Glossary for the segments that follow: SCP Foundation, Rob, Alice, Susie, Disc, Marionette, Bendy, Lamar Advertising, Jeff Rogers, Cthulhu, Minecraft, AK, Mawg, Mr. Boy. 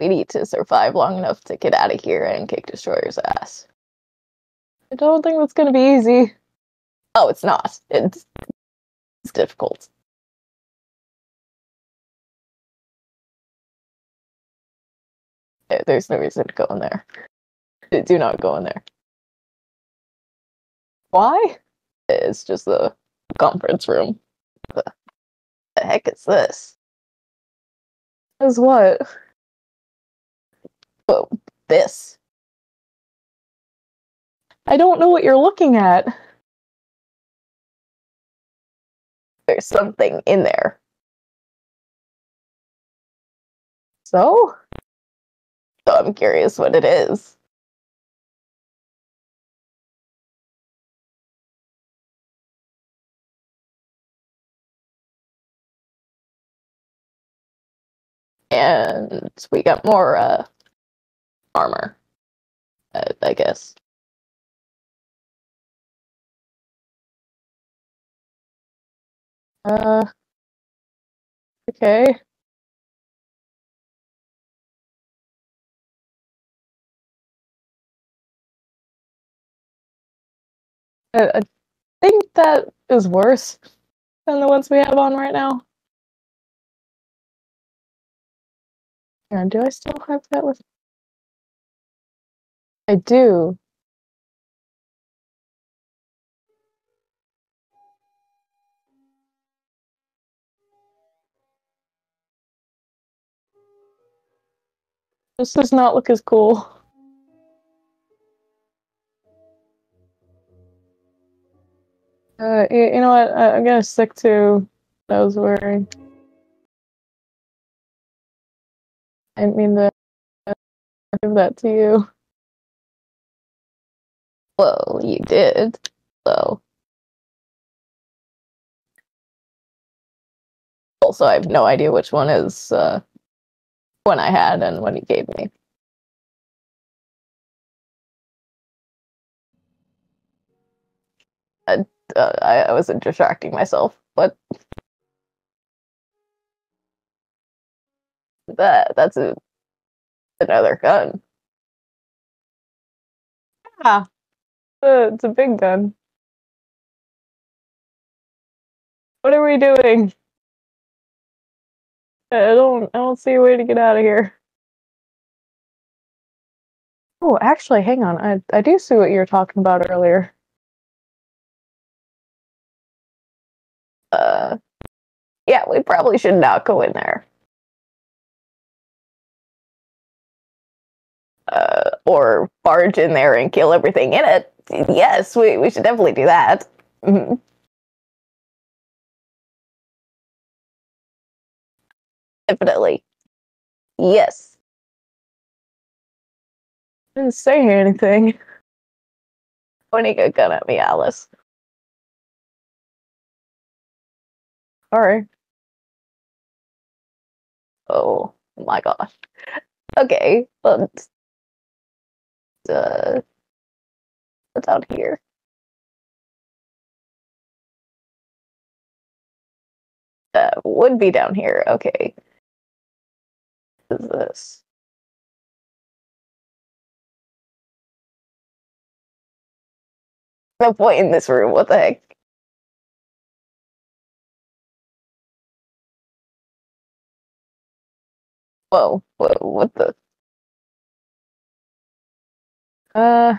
we need to survive long enough to get out of here and kick Destroyer's ass. I don't think that's going to be easy. Oh, it's not. It's difficult. There's no reason to go in there. Do not go in there. Why? It's just the conference room. The heck is this? Is what? Oh, this. I don't know what you're looking at. There's something in there. So I'm curious what it is. And we got more armor, I guess. Okay. I think that is worse than the ones we have on right now. And do I still have that with me? I do. This does not look as cool. You know what? I'm gonna stick to what I was wearing. I didn't mean to give that to you. Well, you did, so. Also, I have no idea which one is one I had and one he gave me. I wasn't distracting myself, but that's another gun. Yeah, it's a big gun. What are we doing? I don't see a way to get out of here. Oh, actually, hang on. I do see what you were talking about earlier. Yeah, we probably should not go in there. Or barge in there and kill everything in it. Yes, we should definitely do that. Definitely. Yes. I didn't say anything. Pointing a gun at me, Alice. Sorry. Oh my gosh. Okay, well, what's out here? Would be down here. Okay. What is this? No point in this room. What the heck? Whoa! Whoa! What the? Huh.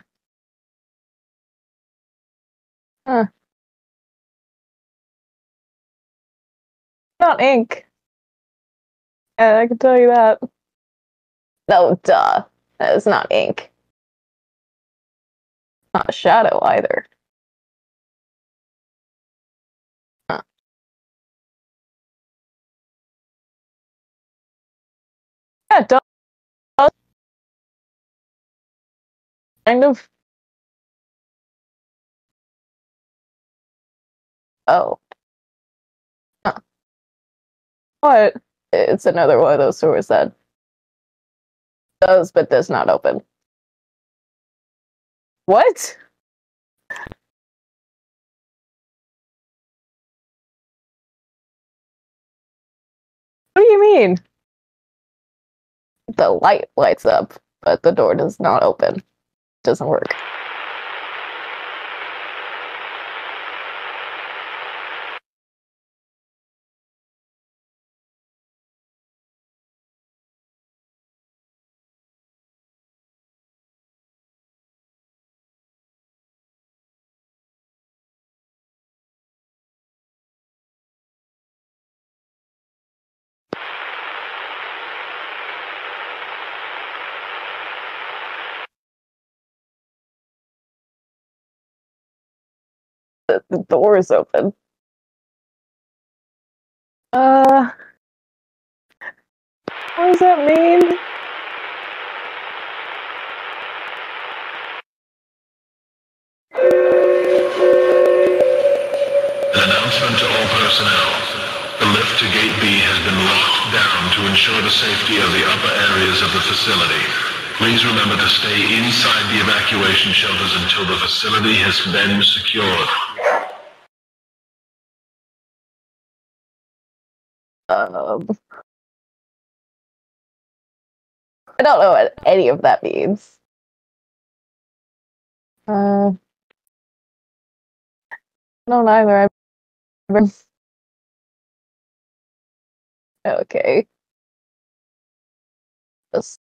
Not ink. Yeah, I can tell you that. No, duh. That is not ink. Not shadow either. Huh. Yeah, duh. Kind of. Oh. Huh. What? It's another one of those doors that does but does not open. What? What do you mean? the light lights up, but the door does not open. Doesn't work. The door is open. What does that mean? Announcement to all personnel. The lift to Gate B has been locked down to ensure the safety of the upper areas of the facility. Please remember to stay inside the evacuation shelters until the facility has been secured. I don't know what any of that means. No, neither. Okay. Just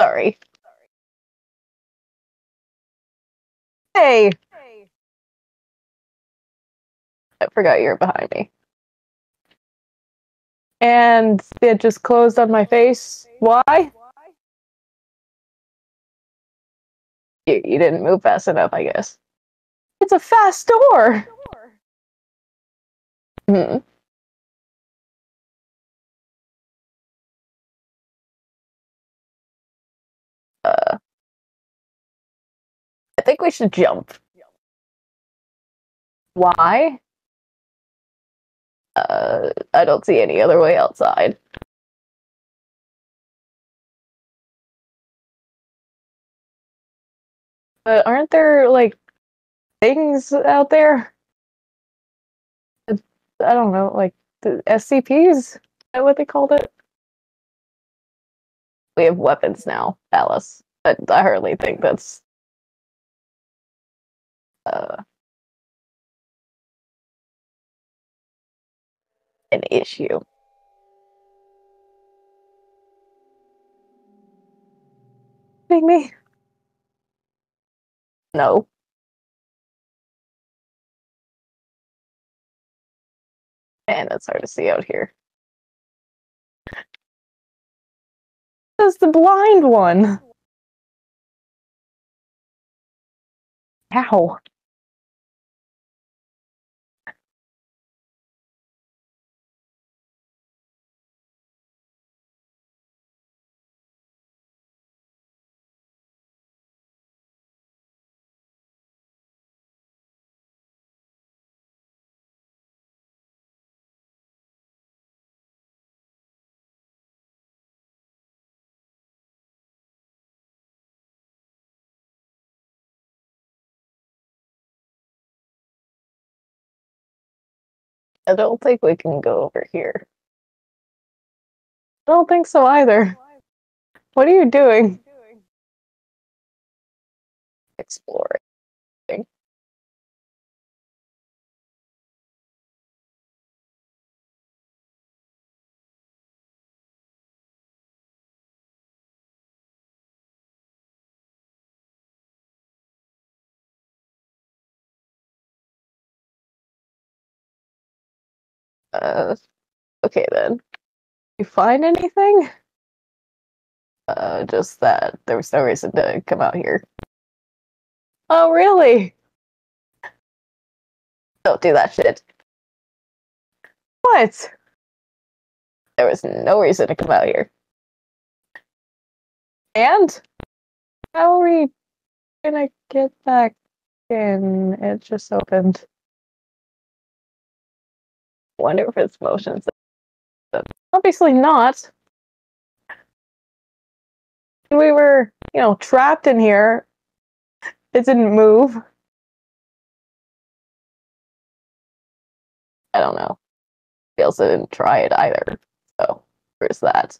sorry. Hey! I forgot you were behind me. And it just closed on my face. Why? You didn't move fast enough, I guess. It's a fast door! Hmm. I think we should jump. Why? I don't see any other way outside. But aren't there, like, things out there? I don't know, like, the SCPs? Is that what they called it? We have weapons now, Alice. I hardly think that's... an issue. Kidding me? No. Man, it's hard to see out here. Is the blind one? Ow. I don't think we can go over here. I don't think so either. What are you doing? Exploring. Okay then. You find anything? Just that there was no reason to come out here. Oh, really? Don't do that shit. What? There was no reason to come out here. And how are we gonna get back in? It just opened. Wonder if it's motion sensitive. Obviously not. We were, you know, trapped in here. It didn't move. I don't know. They also didn't try it either. So, there's that.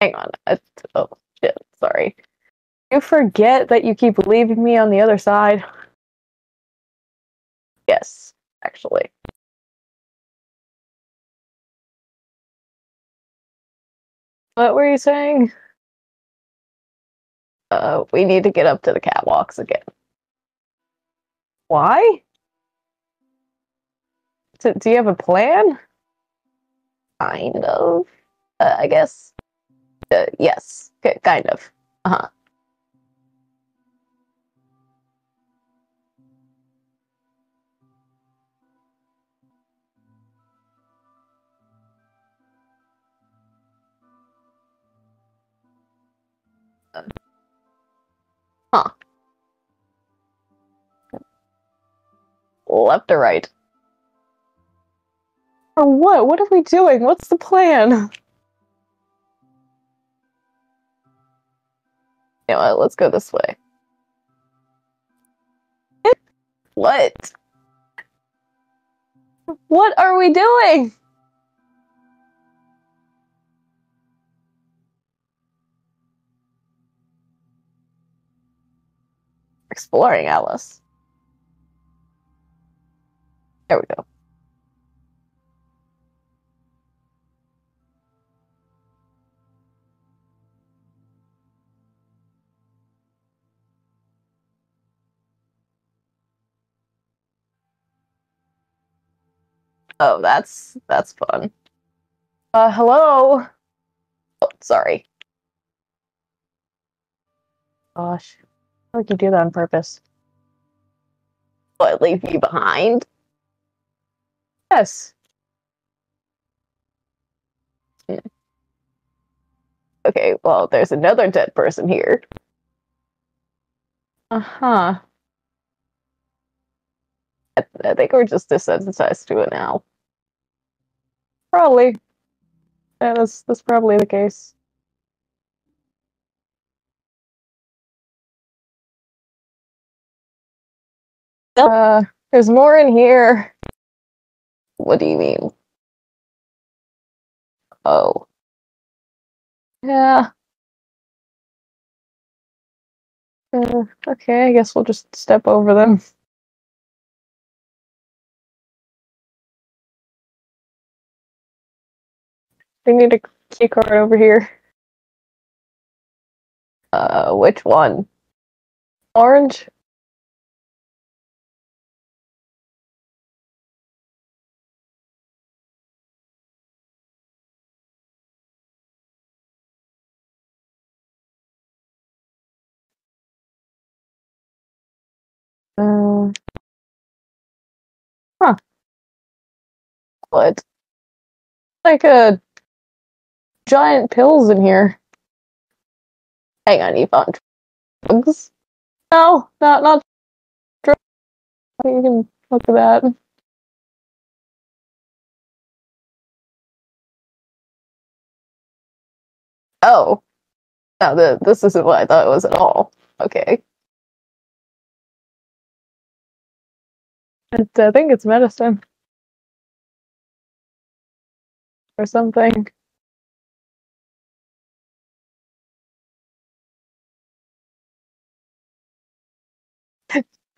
Hang on. Oh, shit. Sorry. You forget that you keep leaving me on the other side. Yes, actually. What were you saying? We need to get up to the catwalks again. Why? Do you have a plan? Kind of. I guess. Yes, kind of. Uh-huh. Huh. Left or right? Or what? What are we doing? What's the plan? You know what, let's go this way. What? What are we doing? Exploring, Alice. There we go. Oh, that's fun. Hello? Oh, sorry. Gosh. I think you do that on purpose. What, leave you behind? Yes. Yeah. Okay, well, there's another dead person here. Uh-huh. I think we're just desensitized to it now. Probably. Yeah, that's probably the case. There's more in here. What do you mean? Oh. Yeah. Okay, I guess we'll just step over them. We need a keycard over here. Which one? Orange? Huh. What? Like a giant pills in here. Hang on, you found drugs? No, not drugs. You can look at that. Oh. No, this isn't what I thought it was at all. Okay. I think it's medicine. Or something.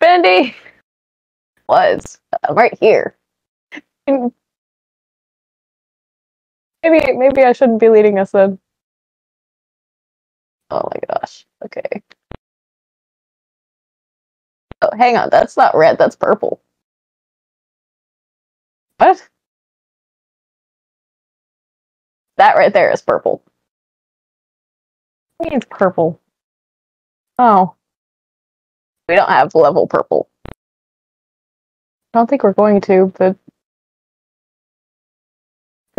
Bendy! Was. I'm right here. Maybe I shouldn't be leading us then. Oh my gosh. Okay. Oh, hang on. That's not red. That's purple. What? That right there is purple. I think it's purple. Oh. We don't have level purple. I don't think we're going to, but...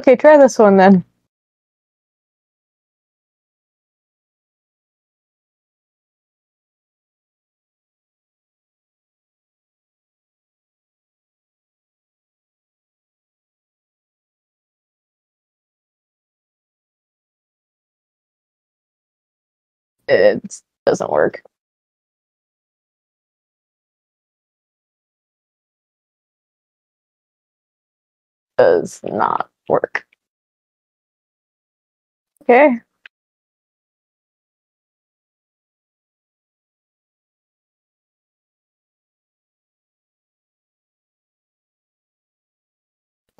Okay, try this one then. It doesn't work. Does not work. Okay.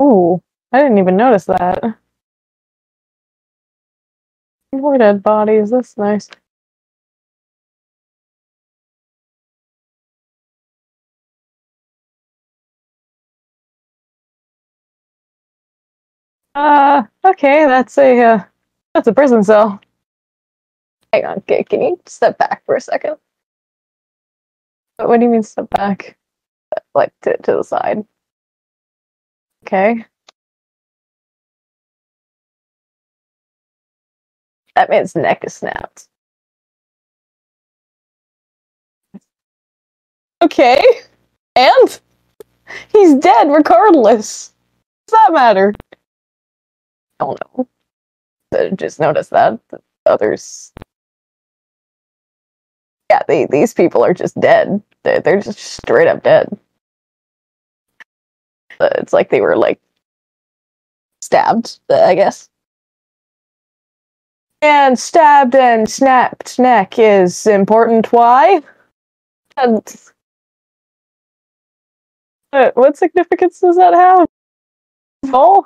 Ooh, I didn't even notice that. More dead bodies, that's nice. Okay, that's a prison cell. Hang on, can you step back for a second? What do you mean step back? Like, to the side. Okay. That man's neck is snapped. Okay, and? He's dead regardless! Does that matter? I don't know. Just noticed that. Others... Yeah, these people are just dead. They're just straight up dead. It's like they were, like... stabbed, I guess. And stabbed and snapped neck is important. Why? And... what significance does that have? Oh?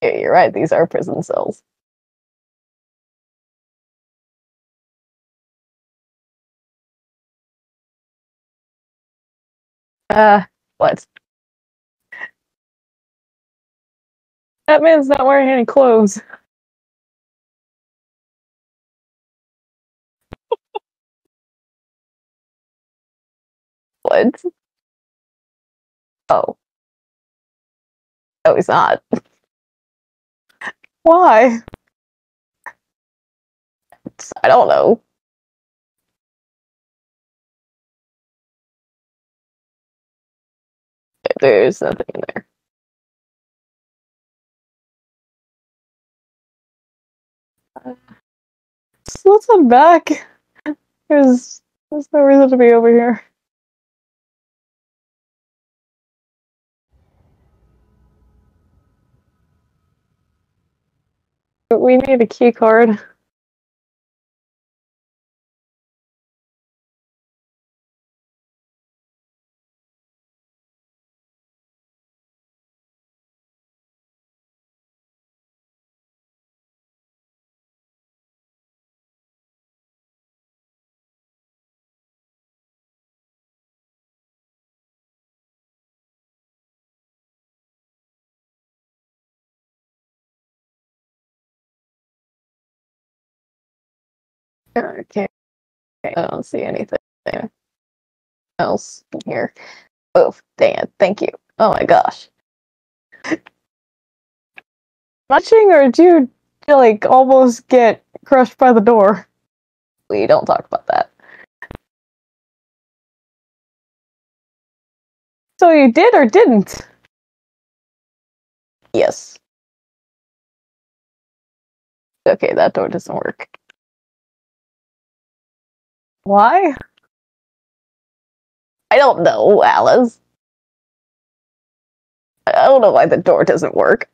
Yeah, you're right, these are prison cells. What? That man's not wearing any clothes. What? Oh. Oh, he's not. Why? I don't know. There's nothing in there. So let's head back. There's no reason to be over here. We need a key card. Okay, I don't see anything else here. Oh, dang it, thank you. Oh my gosh. Watching, or do you, like, almost get crushed by the door? We don't talk about that. So you did or didn't? Yes. Okay, that door doesn't work. Why? I don't know, Alice. I don't know why the door doesn't work.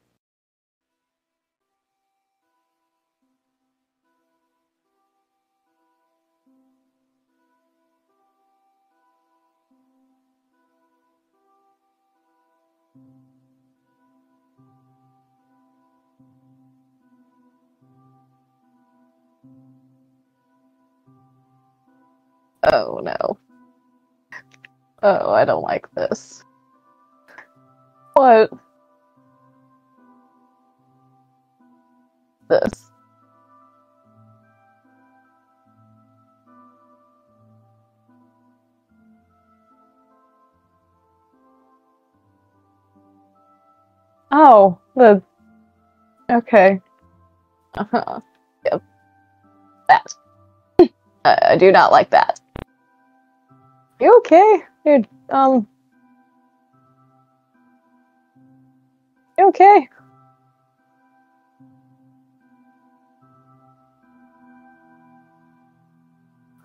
Oh no. Oh, I don't like this. What? This. Oh, the... Okay. Uh-huh. Yep. That. I do not like that. You okay? Dude, You okay?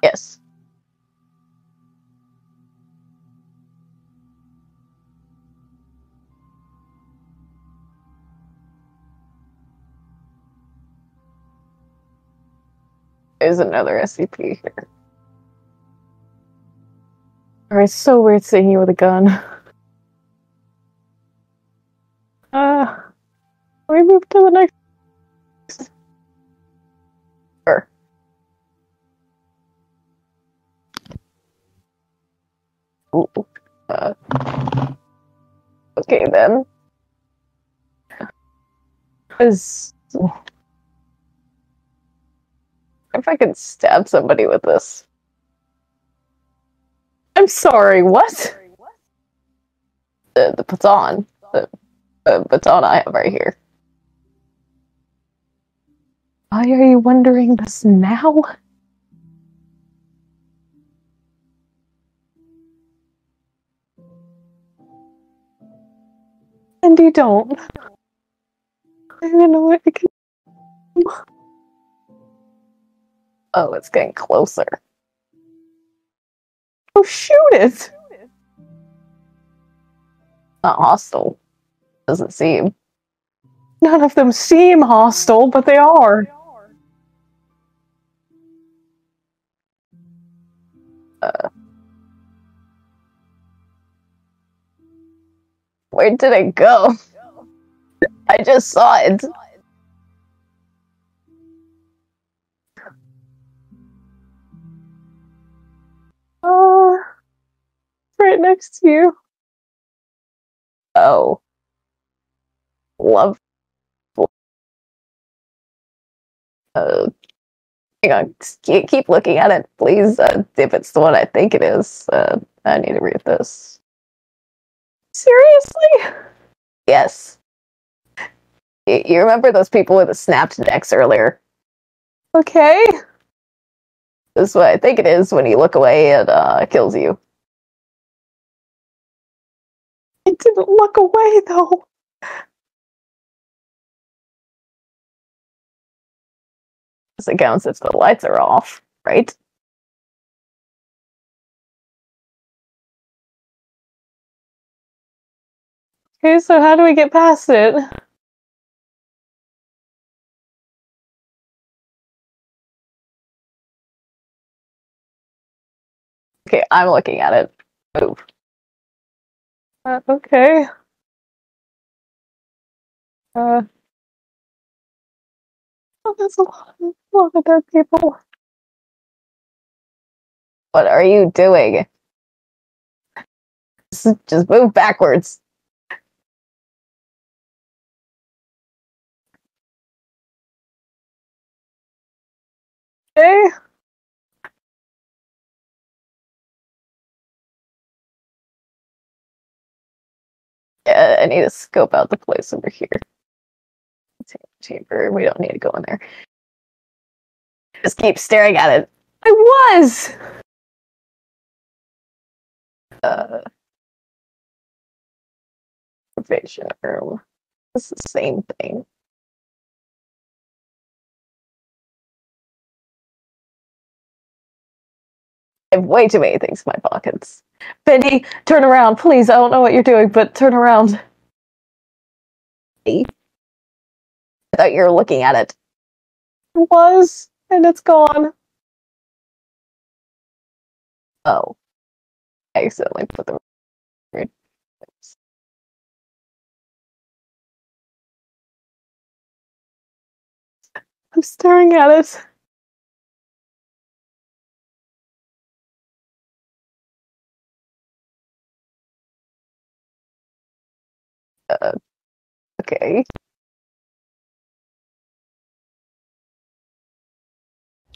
Yes. There's another SCP here. Alright, it's so weird sitting here with a gun. We move to the next. Sure. Ooh. Okay then. If I could stab somebody with this. I'm sorry, what? The baton. The baton I have right here. Why are you wondering this now? And you don't. I don't know what I can do. Oh, it's getting closer. Oh, shoot it! Not hostile. Doesn't seem. None of them seem hostile, but they are. Where did it go? I just saw it. Right next to you. Oh. Love. Hang on. Keep looking at it, please. If it's the one I think it is. I need to read this. Seriously? Yes. You remember those people with the snapped necks earlier? Okay. This is what I think it is when you look away and kills you. I didn't look away though. This counts if the lights are off, right? Okay, so how do we get past it? Okay, I'm looking at it. Move. Okay. Oh, that's a lot of dead people. What are you doing? Just move backwards. Okay. Yeah, I need to scope out the place over here. Chamber, we don't need to go in there. Just keep staring at it. I was! Probation room. It's the same thing. I have way too many things in my pockets. Bendy, turn around, please. I don't know what you're doing, but turn around. I thought you were looking at it. It was, and it's gone. Oh. I accidentally put the... Oops. I'm staring at it. Okay.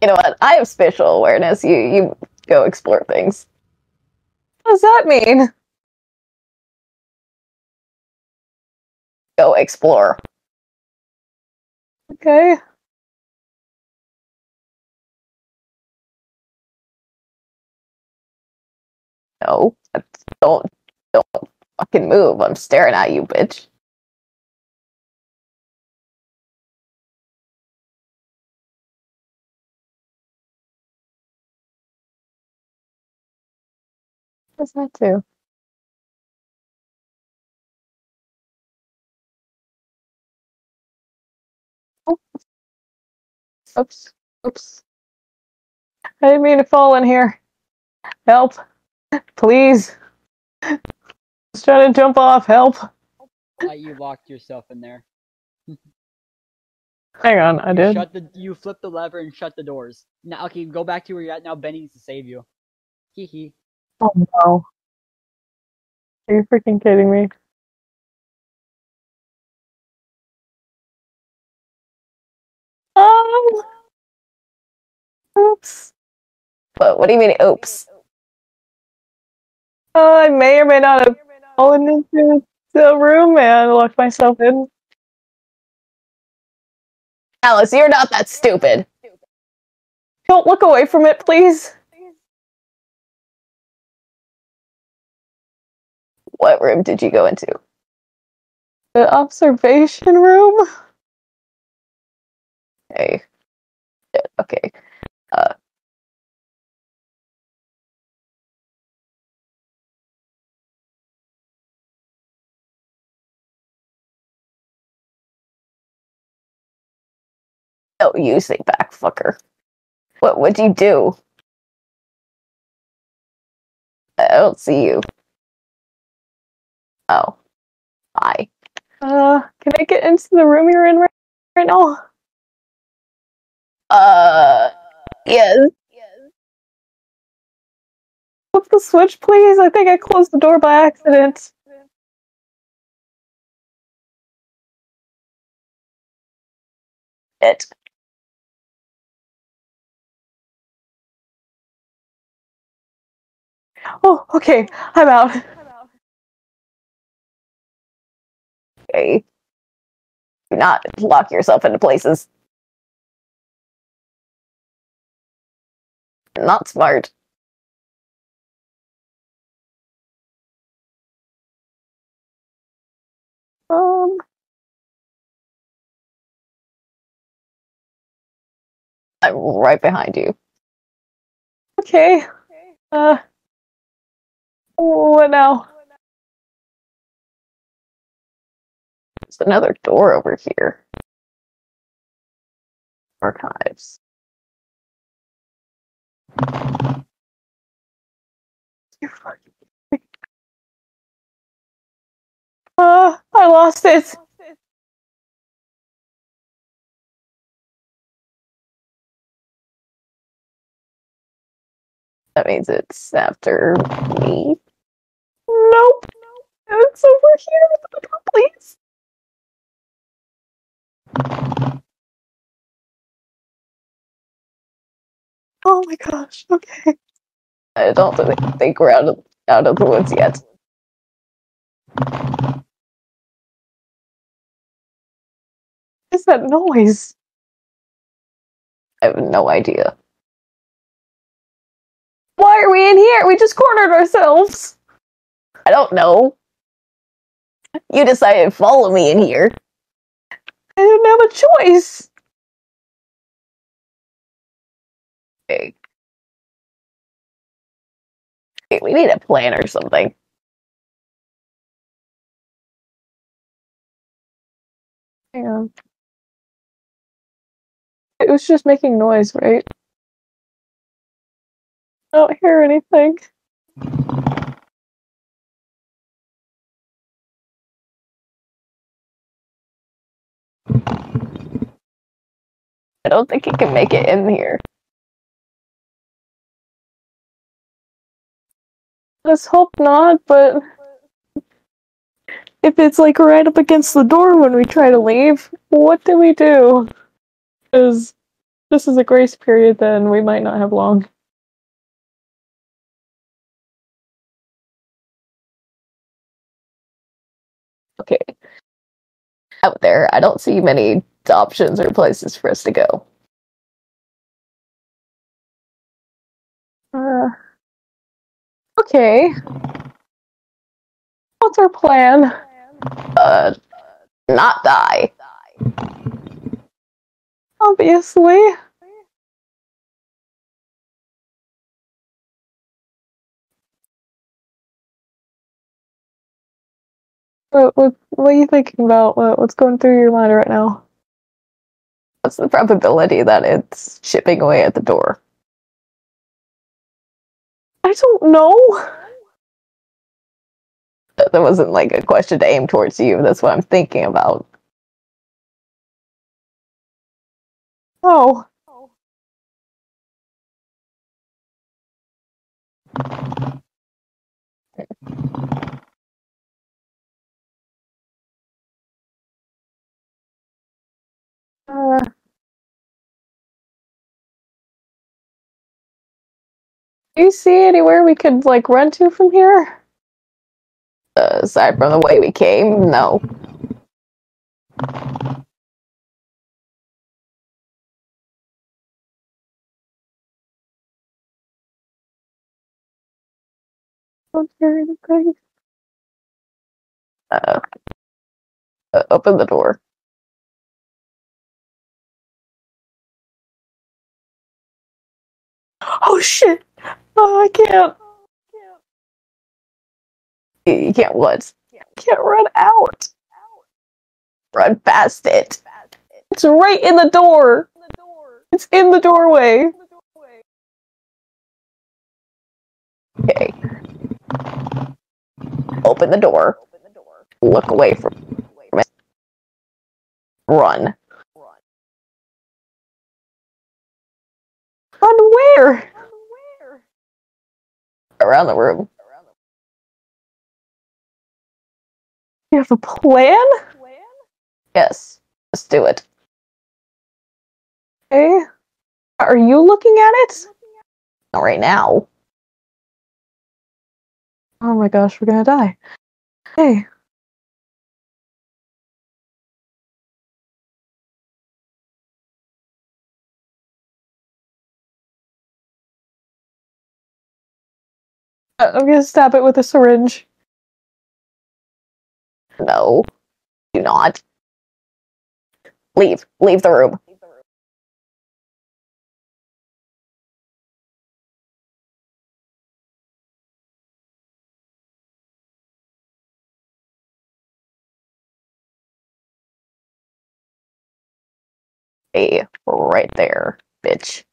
You know what? I have spatial awareness. You go explore things. What does that mean? Go explore. Okay. No, don't fucking move. I'm staring at you, bitch. What's that too? Oh. Oops. Oops. I didn't mean to fall in here. Help. Please. Just trying to jump off. Help. You locked yourself in there. Hang on, I did. You flipped the lever and shut the doors. Now, okay, go back to where you're at now. Benny needs to save you. Hee hee. Oh no. Are you freaking kidding me? Oops. What do you mean, oops? Oh, I may or may not have fallen into the room and locked myself in. Alice, you're not that stupid. Don't look away from it, please. What room did you go into? The observation room? Hey. Okay. Don't use it back, fucker. What would you do? I don't see you. Oh. Hi. Can I get into the room you're in right now? Yes. Flip the switch, please. I think I closed the door by accident. It. Oh, okay. I'm out. Okay. Do not lock yourself into places. Not smart. I'm right behind you. Okay. What now? There's another door over here. Archives. I lost it. That means it's after me. Nope. It's over here. Please. Oh my gosh, okay. I don't think we're out of the woods yet. What is that noise? I have no idea. Why are we in here? We just cornered ourselves. I don't know. You decided to follow me in here. I didn't have a choice. Okay. Okay, we need a plan or something. Hang on. It was just making noise, right? I don't hear anything. I don't think it can make it in here. Let's hope not, but If it's like right up against the door when we try to leave, what do we do? Because this is a grace period, then we might not have long. Okay. Out there, I don't see many options or places for us to go. Okay. What's our plan? Not die. Obviously. What are you thinking about? What's going through your mind right now? What's the probability that it's chipping away at the door? I don't know. That wasn't like a question to aim towards you. That's what I'm thinking about. Oh. Do you see anywhere we could like run to from here? Aside from the way we came, no. Open the door. Oh shit! Oh, I can't. You can't what? You can't run out. Run past it. It's right in the door. It's in the doorway. Okay. Open the door. Look away from it. Run. Run where? Around the room. You have a plan? Yes. Let's do it. Okay. Are you looking at it? Not right now. Oh my gosh, we're gonna die. Hey. I'm gonna stab it with a syringe. No, do not. Leave. Leave the room. Hey, right there, bitch.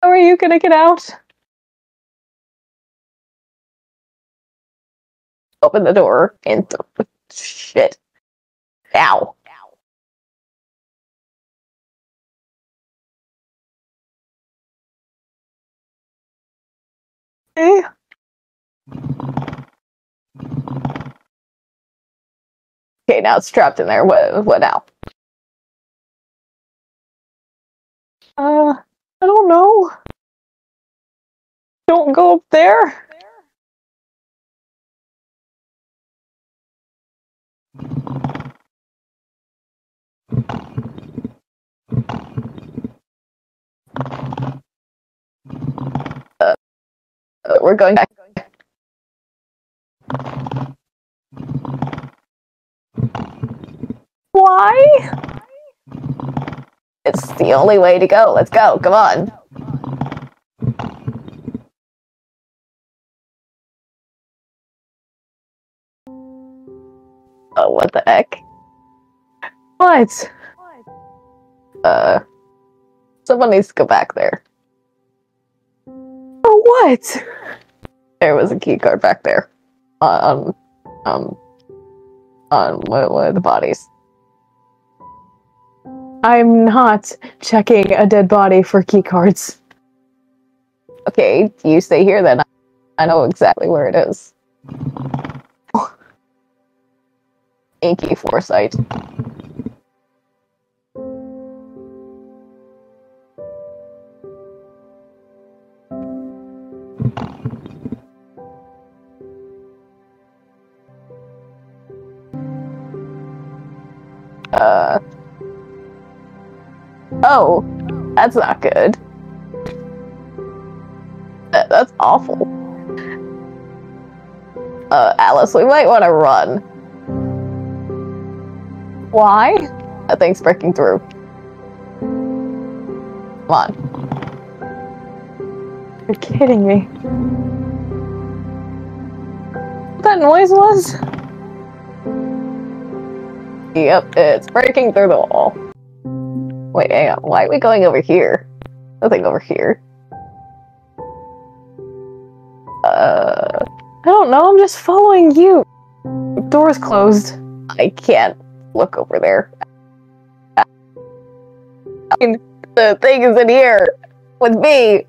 How are you gonna get out? Open the door and shit. Ow. Ow. Hey. Okay, now it's trapped in there. What now? I don't know. Don't go up there. We're going back. Why? It's the only way to go. Let's go. Come on. Oh, what the heck? What? Someone needs to go back there. For what? There was a key card back there. On one of the bodies. I'm not checking a dead body for keycards. Okay, you stay here then. I know exactly where it is. Inky foresight. Oh, that's not good. That's awful. Alice, we might want to run. Why? That thing's breaking through. Come on. You're kidding me. What that noise was? Yep, it's breaking through the wall. Wait, hang on. Why are we going over here? Nothing over here. I don't know. I'm just following you. Door's closed. I can't look over there. I mean, the thing is in here with me.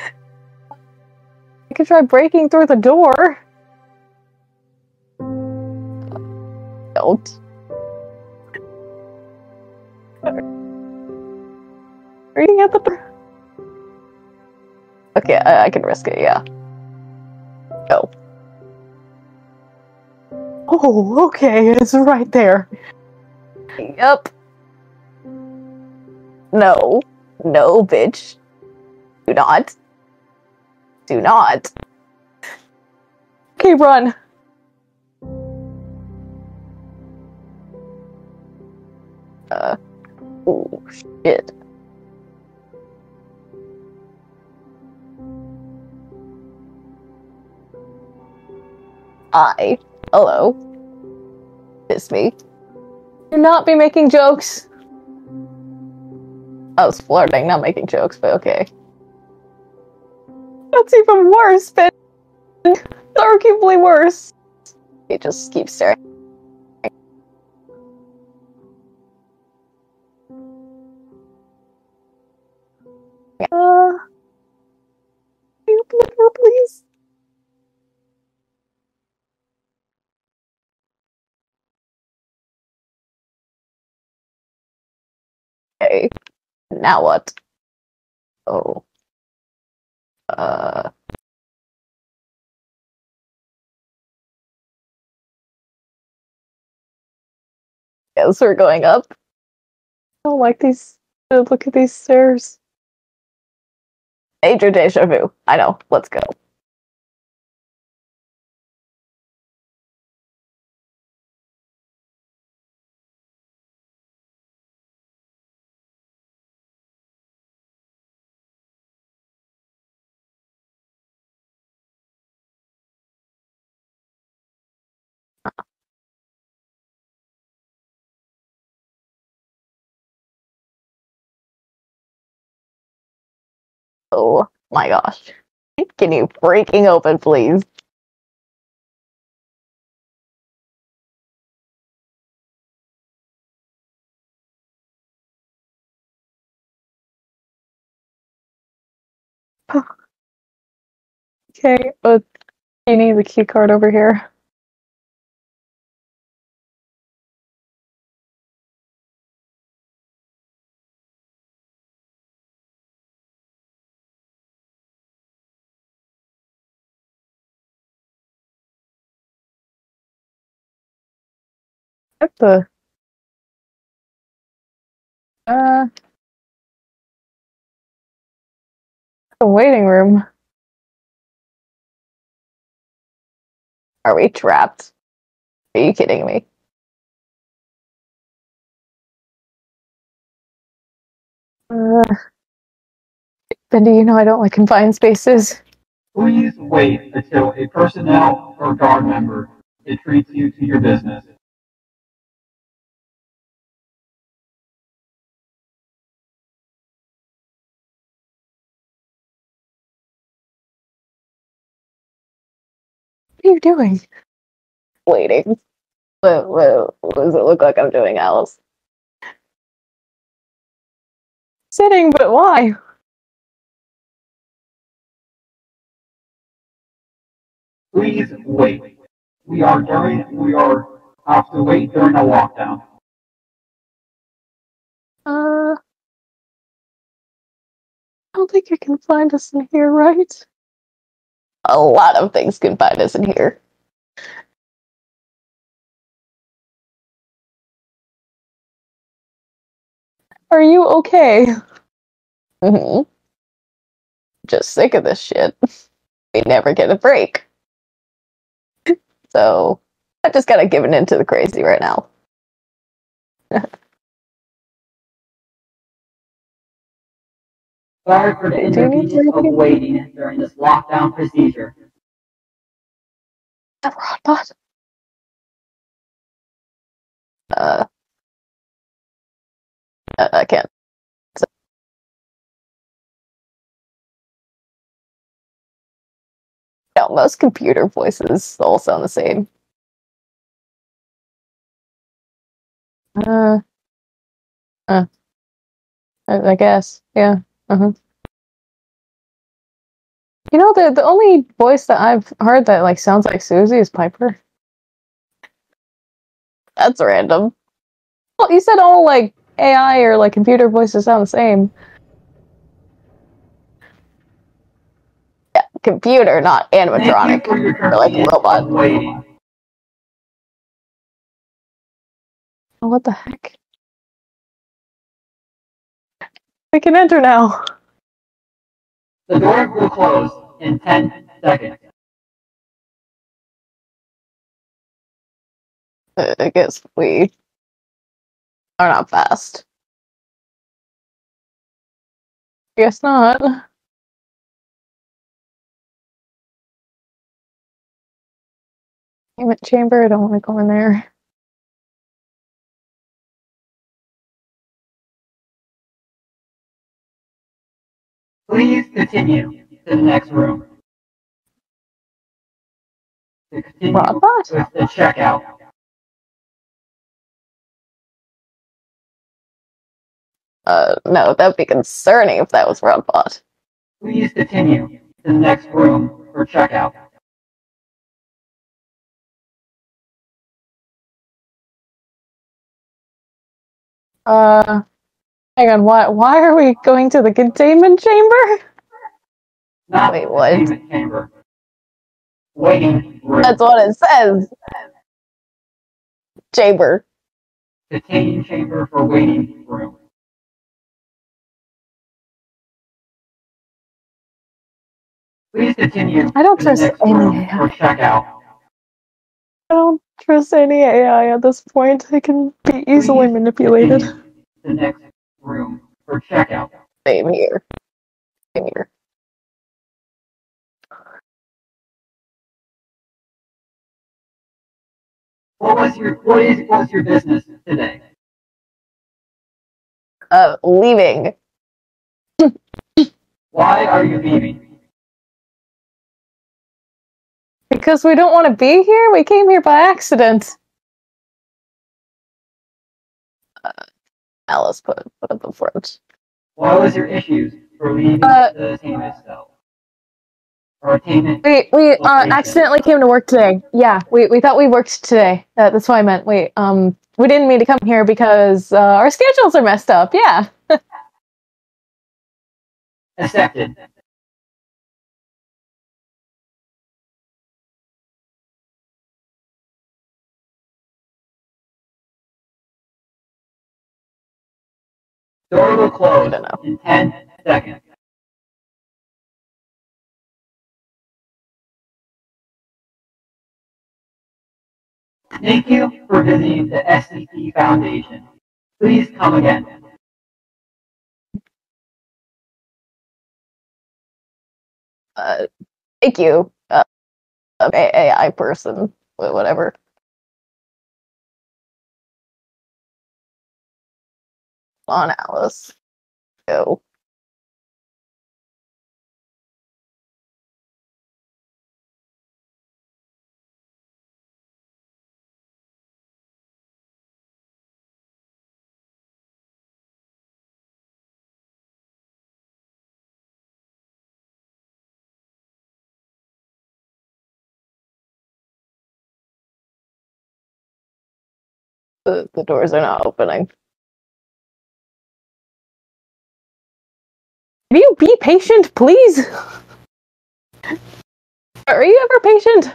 I could try breaking through the door. Don't. Are you at the door? Okay, I can risk it, yeah. Oh. Oh, okay, it's right there. Yep. No. No, bitch. Do not. Do not. Okay, run. Oh, shit. Hello. It's me. Do not be making jokes. I was flirting, not making jokes, but okay. That's even worse, Ben. Arguably worse. It just keeps staring. Can you open the door, please? Okay, now what? Oh. Yes, we're going up. I don't like these. Look at these stairs. Major deja vu. I know. Let's go. Oh my gosh. Can you breaking open, please? Okay, but you need the key card over here. What the? The waiting room. Are we trapped? Are you kidding me? Bendy, you know I don't like confined spaces. Please wait until a personnel or guard member entreats you to your business. What are you doing? Waiting. What does it look like I'm doing, Alice? upsetting, but why? Please wait. We have to wait during a lockdown. I don't think it can find us in here, right? A lot of things can find us in here. Are you okay? Mm-hmm. Just sick of this shit. We never get a break. So, I've just kind of given in to the crazy right now. Sorry for the inconvenience of waiting during this lockdown procedure. That robot? I can't. So. No, most computer voices all sound the same. I guess, yeah. You know, the only voice that I've heard that like sounds like Susie is Piper. That's random. Well, you said all like AI or like computer voices sound the same. Yeah, computer, not animatronic or like robot. Oh, what the heck? We can enter now. The door will close in 10 seconds. I guess we are not fast. Guess not. Payment chamber, I don't want to go in there. Please continue to the next room. To continue with the checkout. No, that would be concerning if that was Robot. Please continue to the next room for checkout. Hang on, why are we going to the containment chamber? Not wait, what? Containment chamber. Waiting room. That's what it says. Chamber. Containment chamber for waiting room. Please continue. I don't trust any AI. I don't trust any AI at this point. It can be easily manipulated. The next room for checkout. Same here. Same here. What is your business today? Leaving. Why are you leaving? Because we don't want to be here. We came here by accident. Alice put up the front. What was your issues for leaving the attainment cell? Or attainment we accidentally came to work today. Yeah, we thought we worked today. That's what I meant. We didn't mean to come here because our schedules are messed up. Yeah. Accepted. Door will close in 10 seconds. Thank you for visiting the SCP Foundation. Please come again. Thank you, AI person, whatever. On Alice. Go. The doors are not opening. Can you be patient, please? Are you ever patient?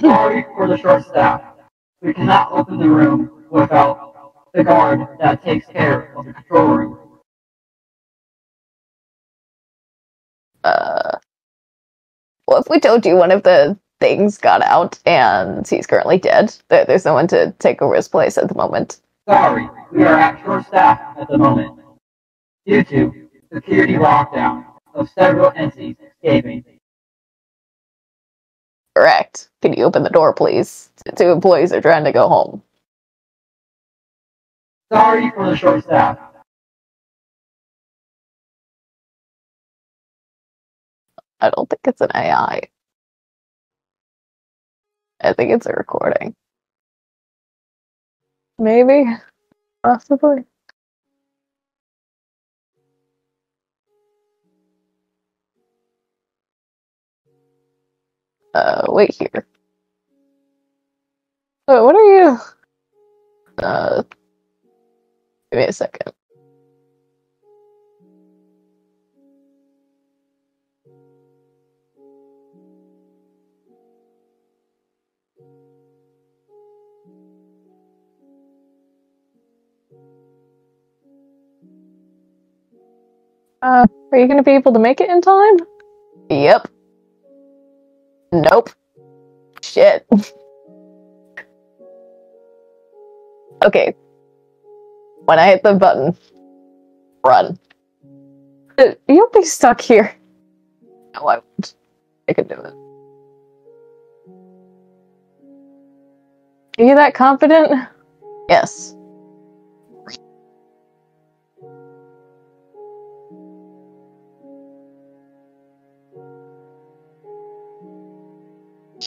Sorry for the short staff. We cannot open the room without the guard that takes care of the control room. Well, if we told you one of the things got out and he's currently dead, there's no one to take over his place at the moment. Sorry, we are at short staff at the moment. Due to security lockdown of several entities escaping. Correct. Can you open the door, please? Two employees are trying to go home. Sorry for the short staff. I don't think it's an AI. I think it's a recording. Maybe. Possibly. Wait here. Wait, what are you? Give me a second. Are you gonna be able to make it in time? Yep. Nope. Shit. Okay. When I hit the button, run. You'll be stuck here. No, I won't. I can do it. Are you that confident? Yes.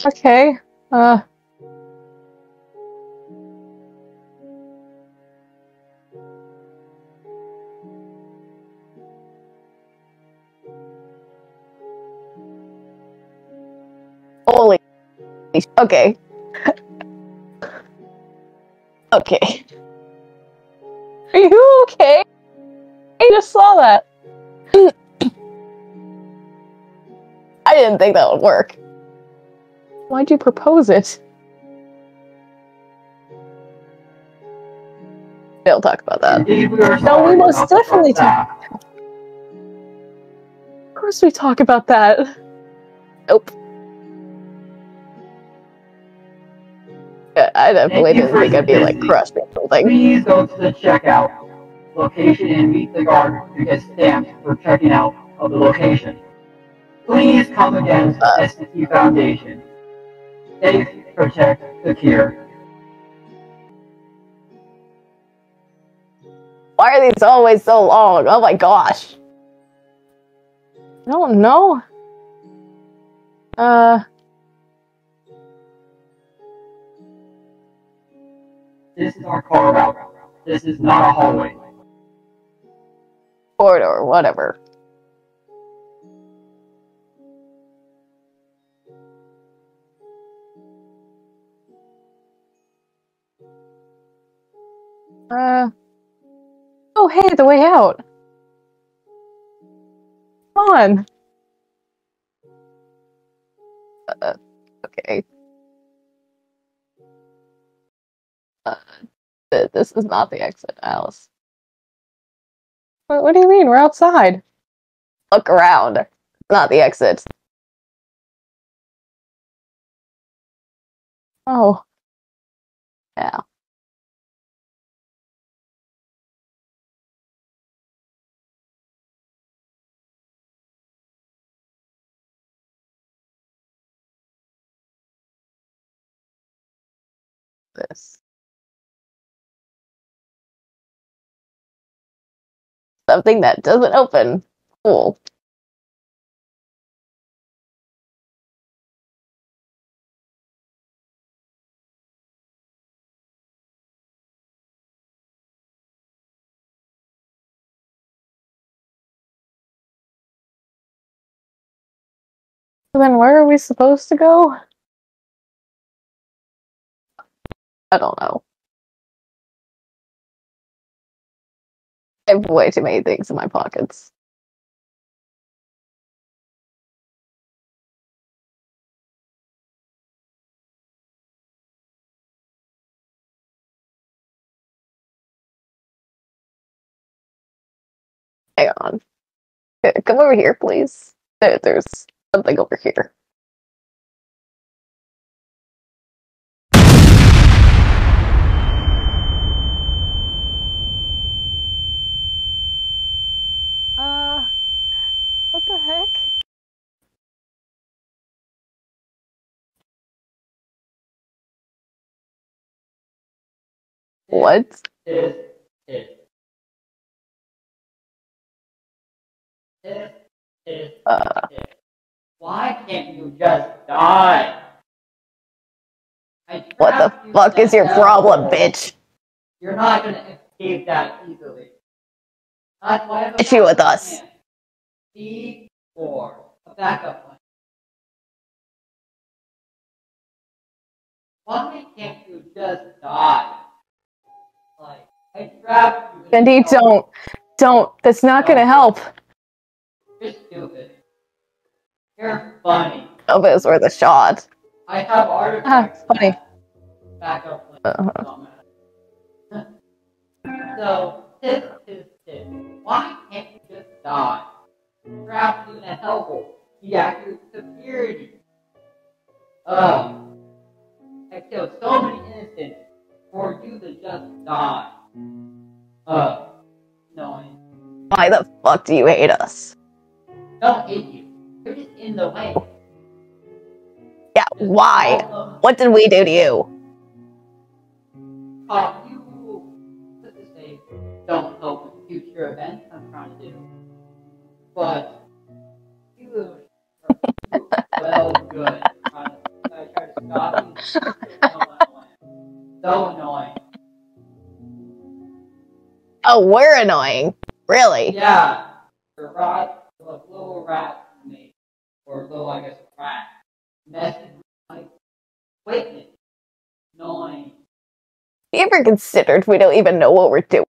Okay, Holy... Okay. Okay. Are you okay? I just saw that. I didn't think that would work. Why'd you propose it? They'll talk about that. No, we most definitely talk. Of course we talk about that. Nope. I definitely didn't think I'd be like crushed or something. Please go to the checkout location and meet the guard who gets stamped for checking out of the location. Please come again to the SCP Foundation. Safe, protect, secure. Why are these always so long? Oh my gosh. I don't know. This is our car route. This is not a hallway. Corridor, whatever. Oh hey, the way out! Come on! Okay. This is not the exit, Alice. What do you mean? We're outside! Look around! Not the exit. Oh. Yeah. This. Something that doesn't open. Cool. So then where are we supposed to go? I don't know. I have way too many things in my pockets. Hang on. Come over here, please. There's something over here. What the heck? What? Why can't you just die? What the fuck is your problem, bitch? You're not gonna escape that easily. Issue with us. D or a backup plan. Why can't you just die? Like I trapped you. Bendy, don't. That's not gonna help. You're stupid. You're funny. Oh, but it's worth a shot. I have artifacts. Funny. Backup plan. So this. Why can't you just die? Trapped in a hellhole. He acted with security. I killed so many innocent for you to just die. No. Why the fuck do you hate us? Don't hate you. You're just in the way. Yeah, just why? What did we do to you? You let's just say don't help with future events I'm trying to do. But you are well good. I try to stop you. So annoying. Oh, we're annoying. Really? Yeah. You're right. Like little rats to me. Or little, I guess, rat. Messing with my witness. Annoying. Have you ever considered we don't even know what we're doing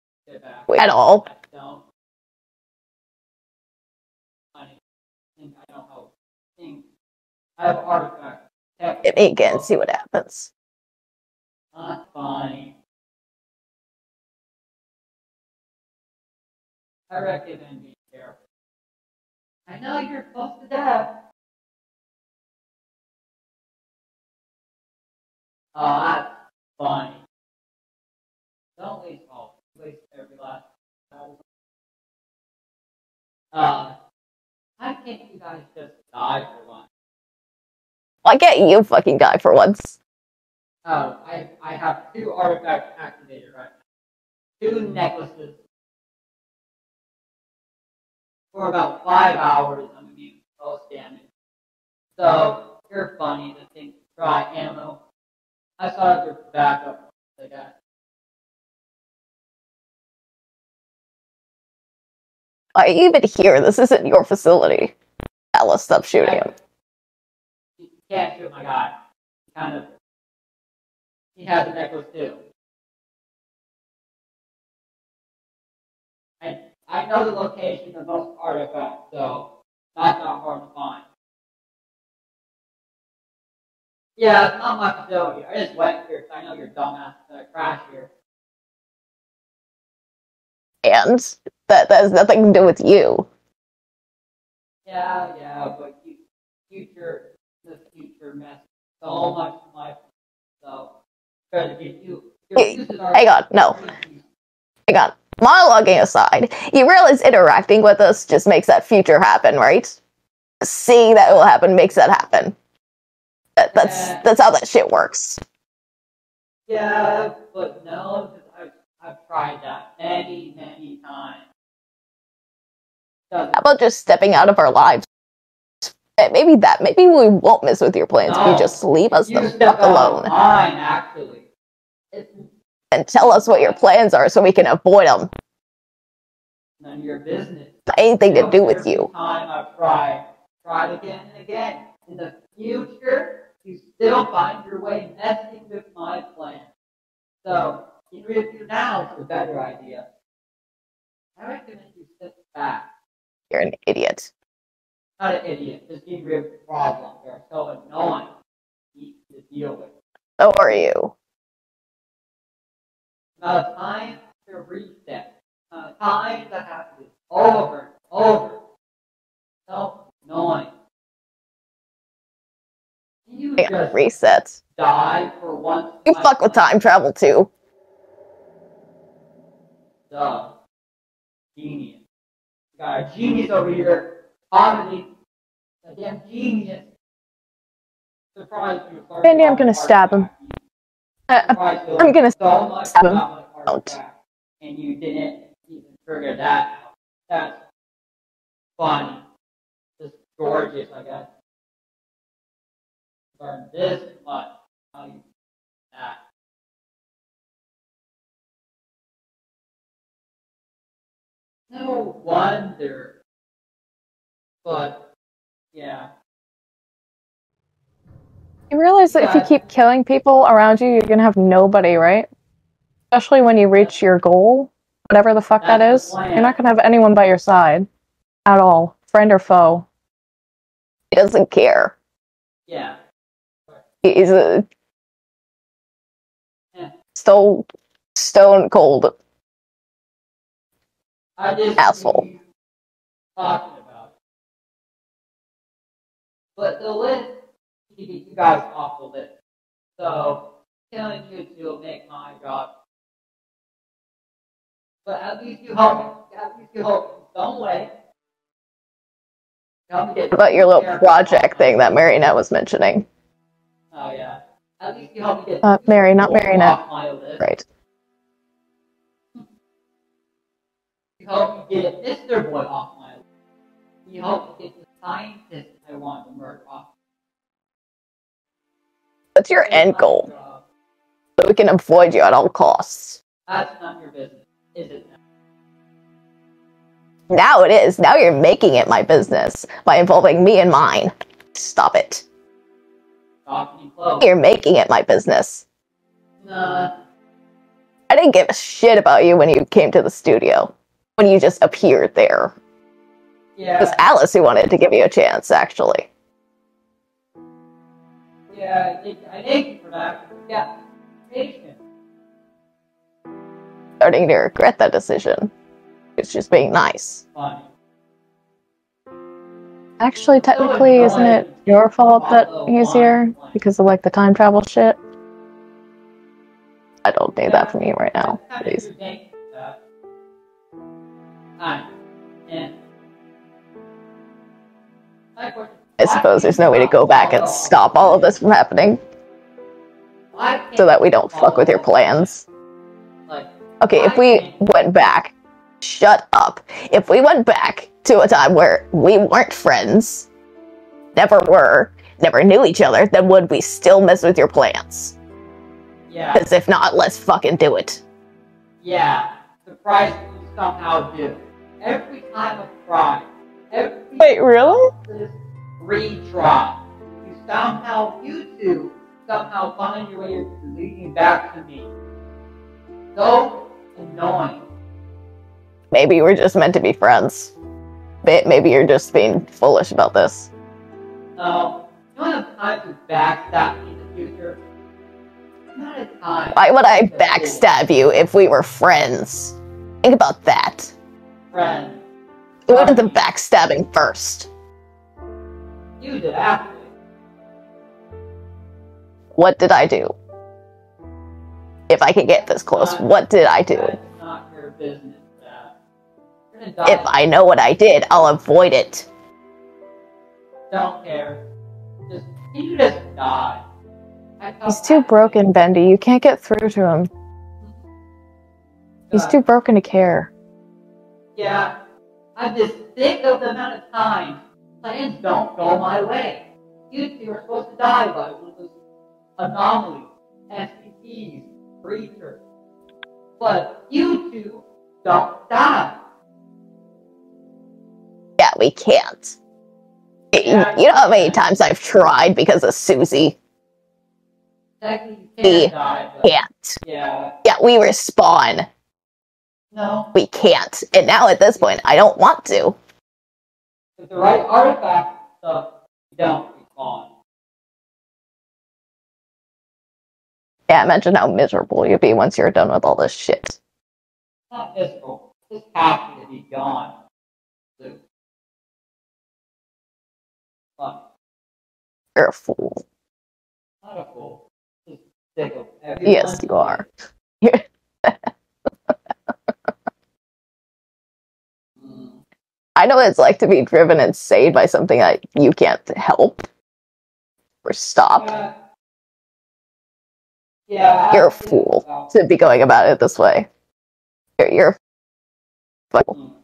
at all? I don't. I don't know. I have artifacts. Hit me again, see what happens. Not fine. I recommend being careful. I know you're close to death. That's funny. Don't waste all. Waste every last time. Why can't you guys just die for once? Why can't you fucking die for once? Oh, I have 2 artifacts activated right now. 2 necklaces. For about 5 hours, I'm immune to most damage. So, you're funny to think dry ammo. I saw your backup like that. Are you even here? This isn't your facility. Alice, stop shooting him. You can't shoot my guy. Kind of. He has an necklace too. I know the location of most artifacts, so that's not hard to find. Yeah, it's not my facility. I just went here because I know you're dumbass that I crashed here. And that has nothing to do with you. Yeah, but the future mess so much in life. So try to get you. Hang on, no. Hang on. Monologuing aside, you realize interacting with us just makes that future happen, right? Seeing that it will happen makes that happen. That's how that shit works. Yeah, but no, I've tried that many times. How about just stepping out of our lives? Maybe we won't mess with your plans if you just leave us alone. Mine, actually. And tell us what your plans are so we can avoid them. None of your business. Anything to do with you. I've tried again and again. In the future, you still find your way messing with my plan. So, in review now is a better idea. I recommend you step back. You're an idiot. Not an idiot, just get rid of the problem. They're so annoying to deal with. So are you. Not a time to reset. Not a time to have to do over and over. So annoying. You just reset. Die for once. You fuck with time travel too. So, genius. You got a genius over here. Comedy. A damn genius. Surprise you. Bendy, I'm gonna stab him. I'm gonna stab him. Out. And you didn't even figure that out. That's funny. Just gorgeous, I guess. Learn this much. How you do that. No wonder. But, yeah. You realize that if you keep killing people around you, you're gonna have nobody, right? Especially when you reach your goal, whatever the fuck that is. You're not gonna have anyone by your side. At all. Friend or foe. He doesn't care. Yeah. He's a... yeah. Stone cold. I just asshole. Talking about it. But the list, you guys off the list. So, telling you two will make my job. But at least you help me. At least you help me in some way. Help me get about your little project thing that Marionette was mentioning. Oh, yeah. At least you help me get Mary, not Marionette. Right. You help me get Mr. Boy off my list. You help me get the scientist I want to murder off. That's your end goal. So we can avoid you at all costs. That's not your business, is it now? Now it is. Now you're making it my business by involving me and mine. Stop it. You're making it my business. Nah. I didn't give a shit about you when you came to the studio. When you just appeared there. Yeah. It was Alice who wanted to give you a chance, actually. Yeah, I thank you for that. Yeah. Starting to regret that decision. It's just being nice. Fine. Actually, technically, isn't it your fault that he's here? Because of, like, the time travel shit? I don't need that from you right now, please. I suppose there's no way to go back and stop all of this from happening. So that we don't fuck with your plans. Okay, if we went back... Shut up. If we went back to a time where we weren't friends, never were, never knew each other, then would we still mess with your plans? Yeah. Because if not, let's fucking do it. Yeah. Surprise you somehow do. Every time of pride. Wait, really? Retry. You two somehow find your way of leading back to me. So annoying. Maybe we're just meant to be friends. Maybe you're just being foolish about this. No. Not a time to backstab me in the future. Not a time. Why would I backstab you if we were friends? Think about that. Friends. Who did the backstabbing first? You did after. What did I do? If I can get this close, what did I do? That's not your business. If I know what I did, I'll avoid it. Don't care. You just die. He's too broken, Bendy. You can't get through to him. He's too broken to care. Yeah. I'm just sick of the amount of time plans don't go my way. You two are supposed to die by one of those anomalies, SCPs, creatures. But you two don't die. Yeah, we can't. You know how many times I've tried because of Susie? Technically, you can't die, but can't. Yeah. Yeah, we respawn. No. We can't. And now at this point, I don't want to. With the right artifact stuff, you don't respawn. Yeah, imagine how miserable you'd be once you're done with all this shit. It's not miserable. Just happy to be gone. Luke. Fuck. You're a fool. Not a fool. Just sick of everyone. Yes, you are. I know what it's like to be driven insane by something that you can't help or stop. Yeah. Yeah, you're a fool to be going about it this way. You're a fool.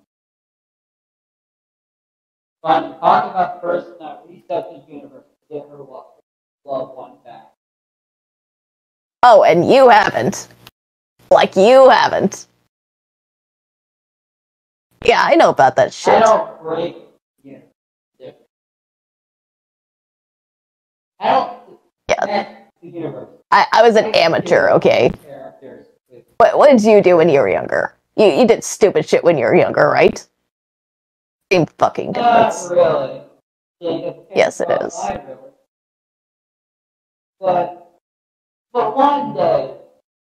Fun. Talk about the person that reset the universe to get her loved one back. Oh, and you haven't. Like, you haven't. Yeah, I know about that shit. I don't break you. Yeah. I don't mess the universe. I was an amateur, okay? What did you do when you were younger? You did stupid shit when you were younger, right? Same fucking difference. Not really. Yes, it is. But one day,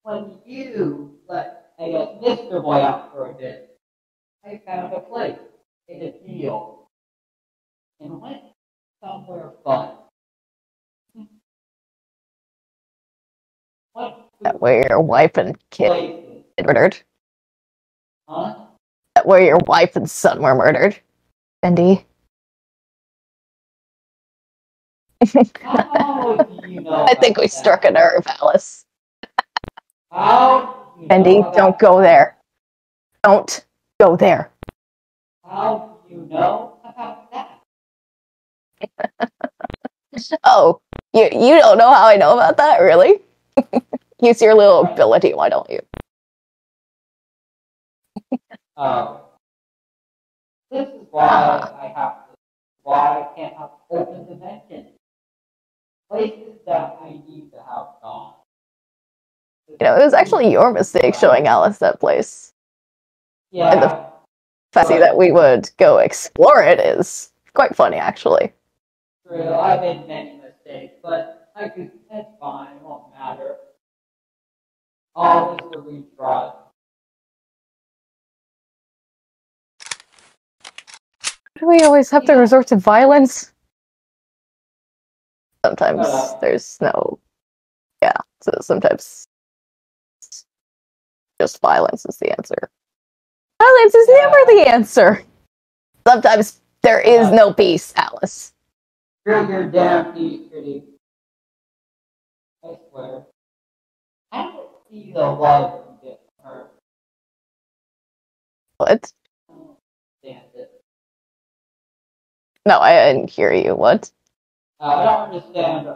when you let, I guess, Mr. Boy out for a bit, I found a place in a field and went somewhere fun. That where your wife and kid were murdered? Huh? That where your wife and son were murdered? Bendy? How do you know? I think we struck a nerve, Alice. How? Bendy, don't go there. Don't go there. How do you know about that? Oh, you don't know how I know about that, really? Use your little ability, why don't you? This is why why I can't have open dimensions. Places that I need to have gone. You know, it was actually your mistake showing Alice that place. Yeah. And the fact that we would go explore it is quite funny, actually. True, I've made many mistakes, but I could, that's fine, it won't matter. All this to retry. Do we always have to resort to violence? Sometimes there's no... Yeah, so sometimes just violence is the answer. Violence is never the answer! Sometimes there is no peace, Alice. You're damn pretty. I swear. I don't see the love you get from her. What? I don't understand it. No, I didn't hear you. What? I don't understand